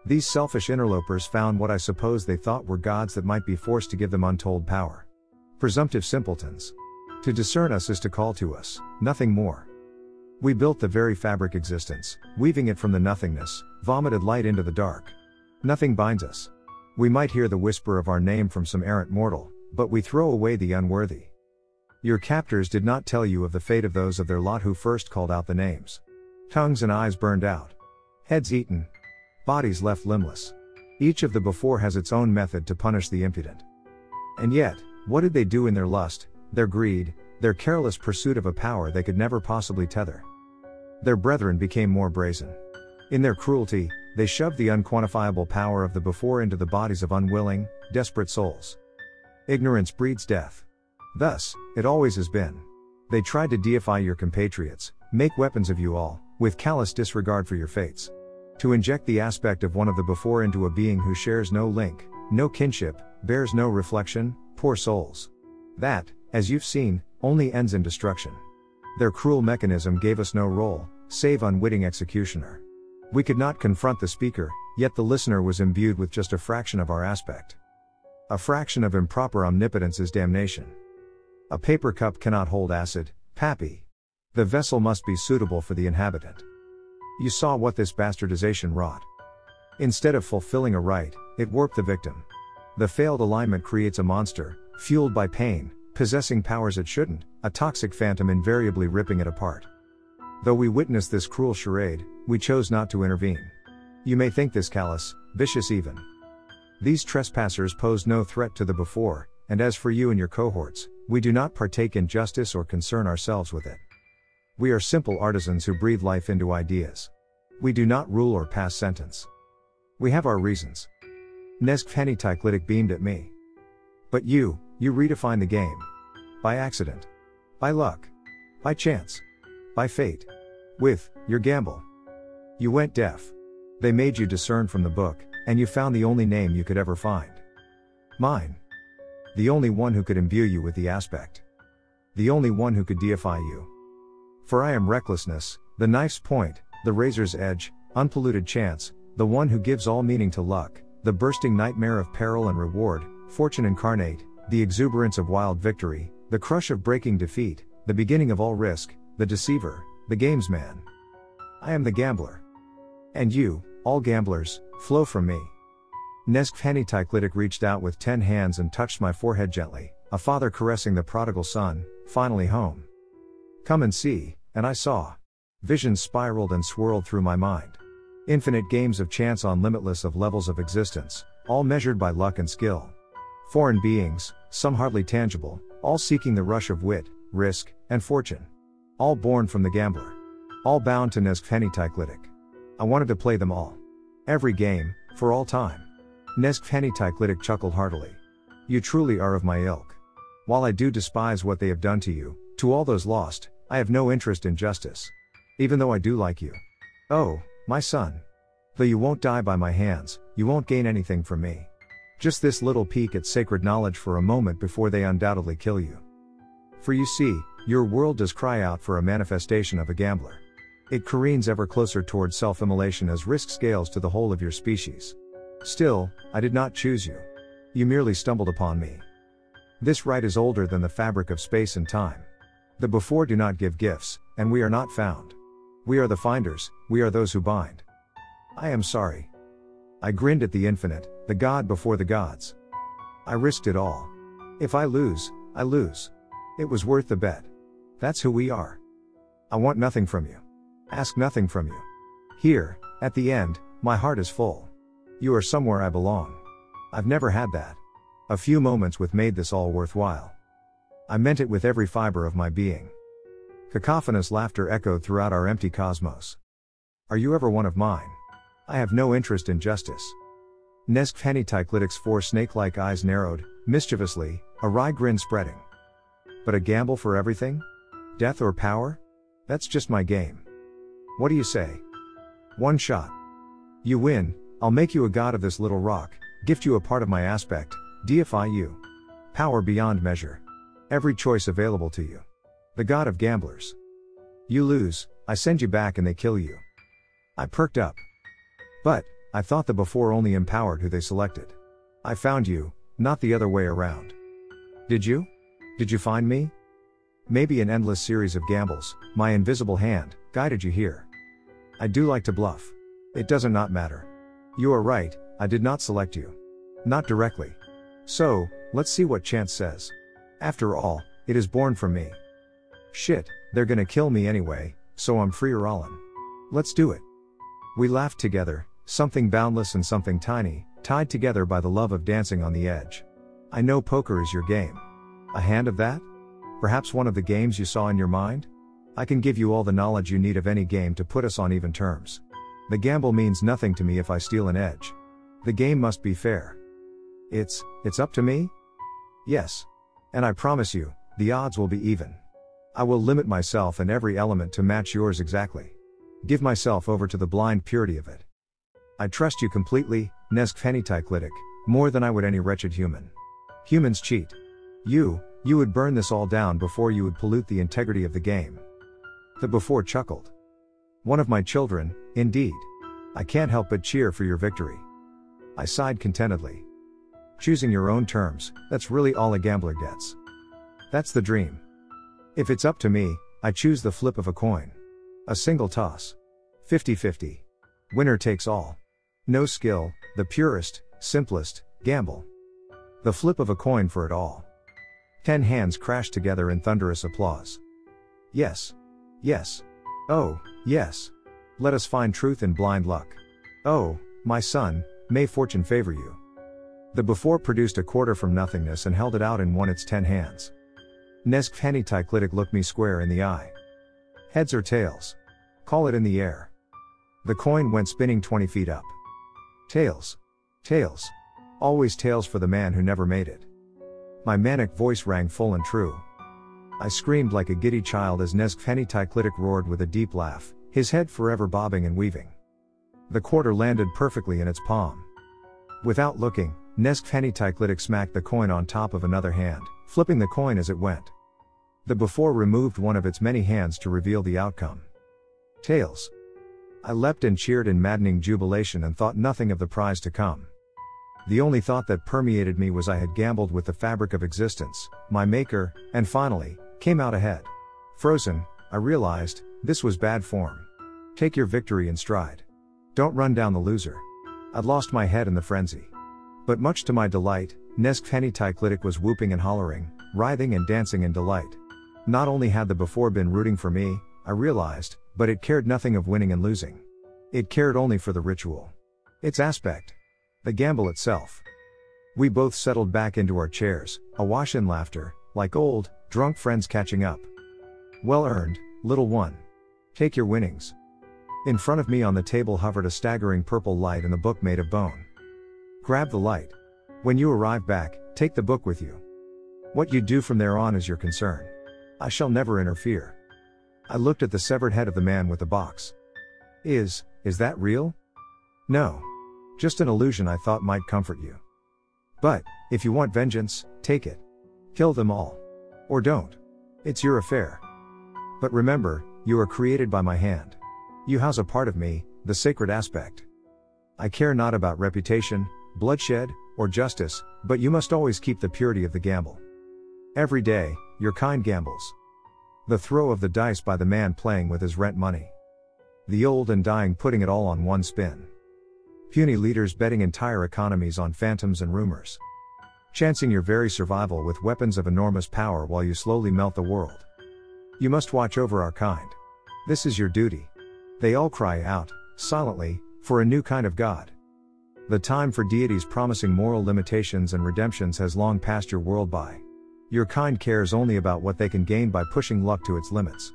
These selfish interlopers found what I suppose they thought were gods that might be forced to give them untold power. Presumptive simpletons. To discern us is to call to us, nothing more. We built the very fabric existence, weaving it from the nothingness, vomited light into the dark. Nothing binds us. We might hear the whisper of our name from some errant mortal, but we throw away the unworthy. Your captors did not tell you of the fate of those of their lot who first called out the names. Tongues and eyes burned out. Heads eaten. bodies left limbless. Each of the before has its own method to punish the impudent. And yet, what did they do in their lust, their greed, their careless pursuit of a power they could never possibly tether? Their brethren became more brazen. In their cruelty, they shoved the unquantifiable power of the before into the bodies of unwilling, desperate souls. Ignorance breeds death. Thus, it always has been. They tried to deify your compatriots, make weapons of you all, with callous disregard for your fates. To inject the aspect of one of the before into a being who shares no link, no kinship, bears no reflection, poor souls. That, as you've seen, only ends in destruction. Their cruel mechanism gave us no role, save unwitting executioner. We could not confront the speaker, yet the listener was imbued with just a fraction of our aspect. A fraction of improper omnipotence is damnation. A paper cup cannot hold acid, Pappy. The vessel must be suitable for the inhabitant. You saw what this bastardization wrought. Instead of fulfilling a right, it warped the victim. The failed alignment creates a monster, fueled by pain, possessing powers it shouldn't, a toxic phantom invariably ripping it apart. Though we witnessed this cruel charade, we chose not to intervene. You may think this callous, vicious even. These trespassers posed no threat to the before, and as for you and your cohorts, we do not partake in justice or concern ourselves with it. We are simple artisans who breathe life into ideas. We do not rule or pass sentence. We have our reasons. Neskfhenitiklidik beamed at me. But you redefine the game. By accident. By luck. By chance. By fate. With your gamble. You went deaf. They made you discern from the book, and you found the only name you could ever find. Mine. The only one who could imbue you with the aspect. The only one who could deify you. For I am recklessness, the knife's point, the razor's edge, unpolluted chance, the one who gives all meaning to luck, the bursting nightmare of peril and reward, fortune incarnate, the exuberance of wild victory, the crush of breaking defeat, the beginning of all risk, the deceiver, the gamesman. I am the gambler. And you, all gamblers, flow from me. Neskfhenitiklidik reached out with 10 hands and touched my forehead gently, a father caressing the prodigal son, finally home. Come and see, and I saw. Visions spiraled and swirled through my mind. Infinite games of chance on limitless of levels of existence, all measured by luck and skill. Foreign beings, some hardly tangible, all seeking the rush of wit, risk, and fortune. All born from the gambler. All bound to Neskfhenitiklidik. I wanted to play them all. Every game, for all time. Neskfhenitiklidik chuckled heartily. You truly are of my ilk. While I do despise what they have done to you, to all those lost, I have no interest in justice. Even though I do like you. Oh, my son. Though you won't die by my hands, you won't gain anything from me. Just this little peek at sacred knowledge for a moment before they undoubtedly kill you. For you see, your world does cry out for a manifestation of a gambler. It careens ever closer toward self-immolation as risk scales to the whole of your species. Still, I did not choose you. You merely stumbled upon me. This right is older than the fabric of space and time. The before do not give gifts, and we are not found. We are the finders, we are those who bind. I am sorry. I grinned at the infinite, the God before the gods. I risked it all. If I lose, I lose. It was worth the bet. That's who we are. I want nothing from you. Ask nothing from you. Here, at the end, my heart is full. You are somewhere I belong. I've never had that. A few moments with made this all worthwhile. I meant it with every fiber of my being. Cacophonous laughter echoed throughout our empty cosmos. Are you ever one of mine? I have no interest in justice. Neskfhenitiklitik's 4 snake-like eyes narrowed, mischievously, a wry grin spreading. But a gamble for everything? Death or power? That's just my game. What do you say? One shot. You win. I'll make you a god of this little rock, gift you a part of my aspect, deify you. Power beyond measure. Every choice available to you. The god of gamblers. You lose, I send you back and they kill you. I perked up. But, I thought the before only empowered who they selected. I found you, not the other way around. Did you? Did you find me? Maybe an endless series of gambles, my invisible hand, guided you here. I do like to bluff. It doesn't not matter. You are right, I did not select you. Not directly. So, let's see what chance says. After all, it is born from me. Shit, they're gonna kill me anyway, so I'm free or Rollin. Let's do it. We laughed together, Something boundless and something tiny, tied together by the love of dancing on the edge. I know poker is your game. A hand of that? Perhaps one of the games you saw in your mind? I can give you all the knowledge you need of any game to put us on even terms. The gamble means nothing to me if I steal an edge. The game must be fair. It's up to me? Yes. And I promise you, the odds will be even. I will limit myself and every element to match yours exactly. Give myself over to the blind purity of it. I trust you completely, Neskfhenitiklidik, more than I would any wretched human. Humans cheat. You would burn this all down before you would pollute the integrity of the game. The before chuckled. One of my children, indeed. I can't help but cheer for your victory. I sighed contentedly. Choosing your own terms, that's really all a gambler gets. That's the dream. If it's up to me, I choose the flip of a coin. A single toss. 50-50. Winner takes all. No skill, the purest, simplest, gamble. The flip of a coin for it all. 10 hands crashed together in thunderous applause. Yes. Yes. Oh, yes. Let us find truth in blind luck. Oh, my son, may fortune favor you. The before produced a quarter from nothingness and held it out and won its 10 hands. Neskfhenitiklidik looked me square in the eye. Heads or tails? Call it in the air. The coin went spinning 20 feet up. Tails. Tails. Always tails for the man who never made it. My manic voice rang full and true. I screamed like a giddy child as Neskfhenitiklidik roared with a deep laugh, his head forever bobbing and weaving. The quarter landed perfectly in its palm. Without looking, Neskfhenitiklidik smacked the coin on top of another hand, flipping the coin as it went. The before removed one of its many hands to reveal the outcome. Tails. I leapt and cheered in maddening jubilation and thought nothing of the prize to come. The only thought that permeated me was I had gambled with the fabric of existence, my maker, and finally, came out ahead. Frozen, I realized, this was bad form. Take your victory in stride. Don't run down the loser. I'd lost my head in the frenzy. But much to my delight, Neskfhenitiklidik was whooping and hollering, writhing and dancing in delight. Not only had the before been rooting for me, I realized, but it cared nothing of winning and losing. It cared only for the ritual. Its aspect. The gamble itself. We both settled back into our chairs, awash in laughter, like old, drunk friends catching up. Well earned, little one. Take your winnings. In front of me on the table hovered a staggering purple light and the book made of bone. Grab the light. When you arrive back, take the book with you. What you do from there on is your concern. I shall never interfere. I looked at the severed head of the man with the box. Is that real? No. Just an illusion I thought might comfort you. But, if you want vengeance, take it. Kill them all. Or don't. It's your affair. But remember, you are created by my hand. You house a part of me, the sacred aspect. I care not about reputation, bloodshed, or justice, but you must always keep the purity of the gamble. Every day, your kind gambles. The throw of the dice by the man playing with his rent money. The old and dying putting it all on one spin. Puny leaders betting entire economies on phantoms and rumors. Chancing your very survival with weapons of enormous power while you slowly melt the world. You must watch over our kind. This is your duty. They all cry out, silently, for a new kind of God. The time for deities promising moral limitations and redemptions has long passed your world by. Your kind cares only about what they can gain by pushing luck to its limits.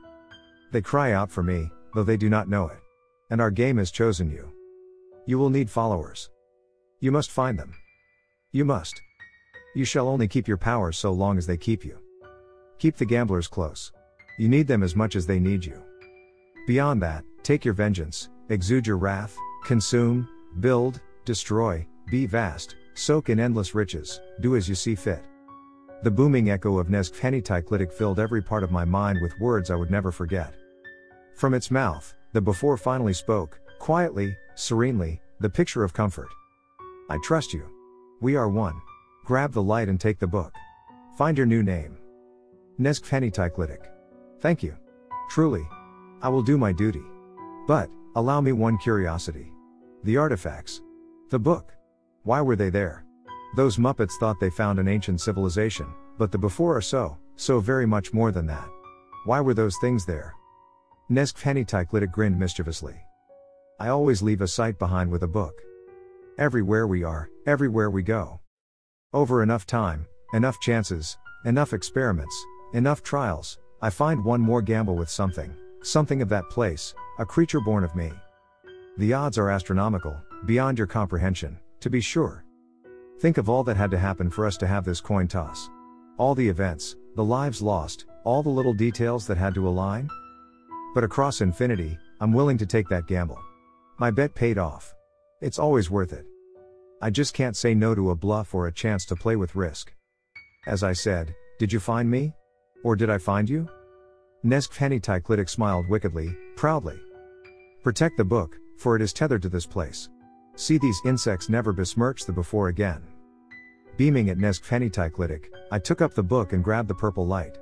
They cry out for me, though they do not know it. And our game has chosen you. You will need followers. You must find them. You must. You shall only keep your powers so long as they keep you. Keep the gamblers close. You need them as much as they need you. Beyond that, take your vengeance, exude your wrath, consume, build, destroy, be vast, soak in endless riches, do as you see fit. The booming echo of Neskfhenitiklidik filled every part of my mind with words I would never forget. From its mouth, the before finally spoke, quietly, serenely, the picture of comfort. I trust you. We are one. Grab the light and take the book. Find your new name. Neskfhenitiklidik. Thank you. Truly. I will do my duty. But, allow me one curiosity. The artifacts. The book. Why were they there? Those Muppets thought they found an ancient civilization, but the before are so very much more than that. Why were those things there? Neskfhenitiklidik grinned mischievously. I always leave a sight behind with a book. Everywhere we are, everywhere we go. Over enough time, enough chances, enough experiments, enough trials, I find one more gamble with something, something of that place, a creature born of me. The odds are astronomical, beyond your comprehension, to be sure. Think of all that had to happen for us to have this coin toss. All the events, the lives lost, all the little details that had to align. But across infinity, I'm willing to take that gamble. My bet paid off. It's always worth it. I just can't say no to a bluff or a chance to play with risk. As I said, did you find me? Or did I find you? Neskfhenitiklidik smiled wickedly, proudly. Protect the book, for it is tethered to this place. See these insects never besmirch the before again. Beaming at Neskfhenitiklidik, I took up the book and grabbed the purple light.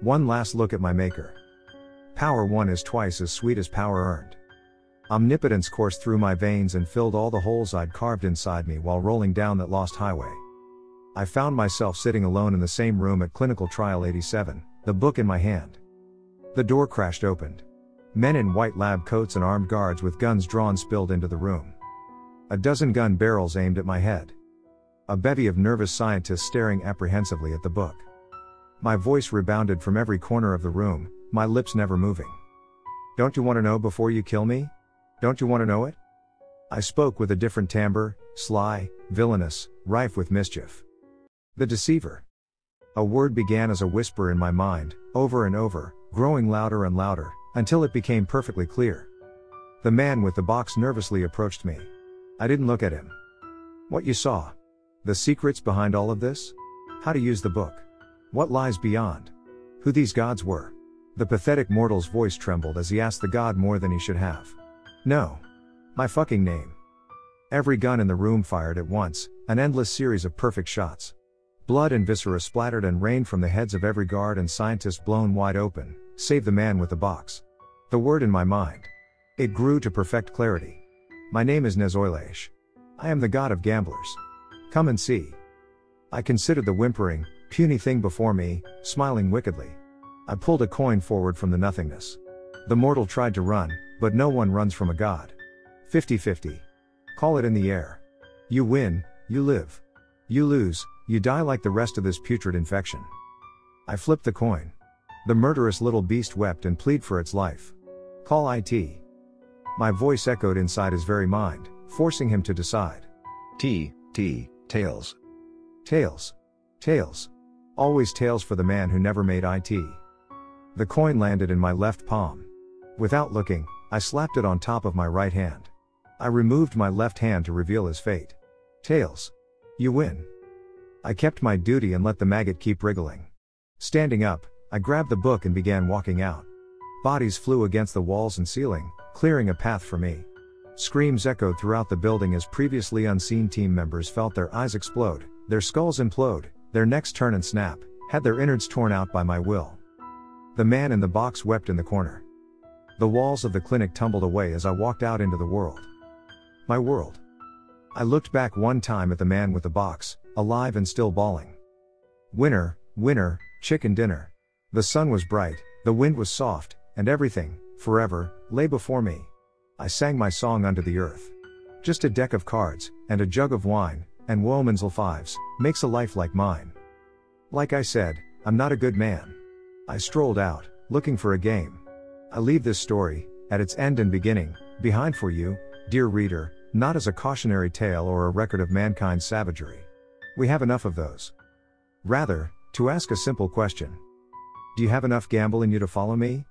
One last look at my maker. Power won is twice as sweet as power earned. Omnipotence coursed through my veins and filled all the holes I'd carved inside me while rolling down that lost highway. I found myself sitting alone in the same room at Clinical Trial 87, the book in my hand. The door crashed opened. Men in white lab coats and armed guards with guns drawn spilled into the room. A dozen gun barrels aimed at my head. A bevy of nervous scientists staring apprehensively at the book. My voice rebounded from every corner of the room, my lips never moving. Don't you want to know before you kill me? Don't you want to know it? I spoke with a different timbre, sly, villainous, rife with mischief. The deceiver. A word began as a whisper in my mind, over and over, growing louder and louder, until it became perfectly clear. The man with the box nervously approached me. I didn't look at him. What you saw? The secrets behind all of this? How to use the book? What lies beyond? Who these gods were? The pathetic mortal's voice trembled as he asked the god more than he should have. No. My fucking name. Every gun in the room fired at once, an endless series of perfect shots. Blood and viscera splattered and rained from the heads of every guard and scientist blown wide open, save the man with the box. The word in my mind. It grew to perfect clarity. My name is Nezoyleish. I am the god of gamblers. Come and see. I considered the whimpering, puny thing before me, smiling wickedly. I pulled a coin forward from the nothingness. The mortal tried to run, but no one runs from a god. 50-50. Call it in the air. You win, you live. You lose, you die like the rest of this putrid infection. I flipped the coin. The murderous little beast wept and pleaded for its life. Call it. My voice echoed inside his very mind, forcing him to decide. Tails. Tails. Tails. Always tails for the man who never made it. The coin landed in my left palm. Without looking, I slapped it on top of my right hand. I removed my left hand to reveal his fate. Tails. You win. I kept my duty and let the maggot keep wriggling. Standing up, I grabbed the book and began walking out. Bodies flew against the walls and ceiling, clearing a path for me. Screams echoed throughout the building as previously unseen team members felt their eyes explode, their skulls implode, their necks turn and snap, had their innards torn out by my will. The man in the box wept in the corner. The walls of the clinic tumbled away as I walked out into the world. My world. I looked back one time at the man with the box, alive and still bawling. Winner, winner, chicken dinner. The sun was bright, the wind was soft, and everything, forever, lay before me. I sang my song under the earth. Just a deck of cards, and a jug of wine, and Womansel fives, makes a life like mine. Like I said, I'm not a good man. I strolled out, looking for a game. I leave this story, at its end and beginning, behind for you, dear reader, not as a cautionary tale or a record of mankind's savagery. We have enough of those. Rather, to ask a simple question. Do you have enough gamble in you to follow me?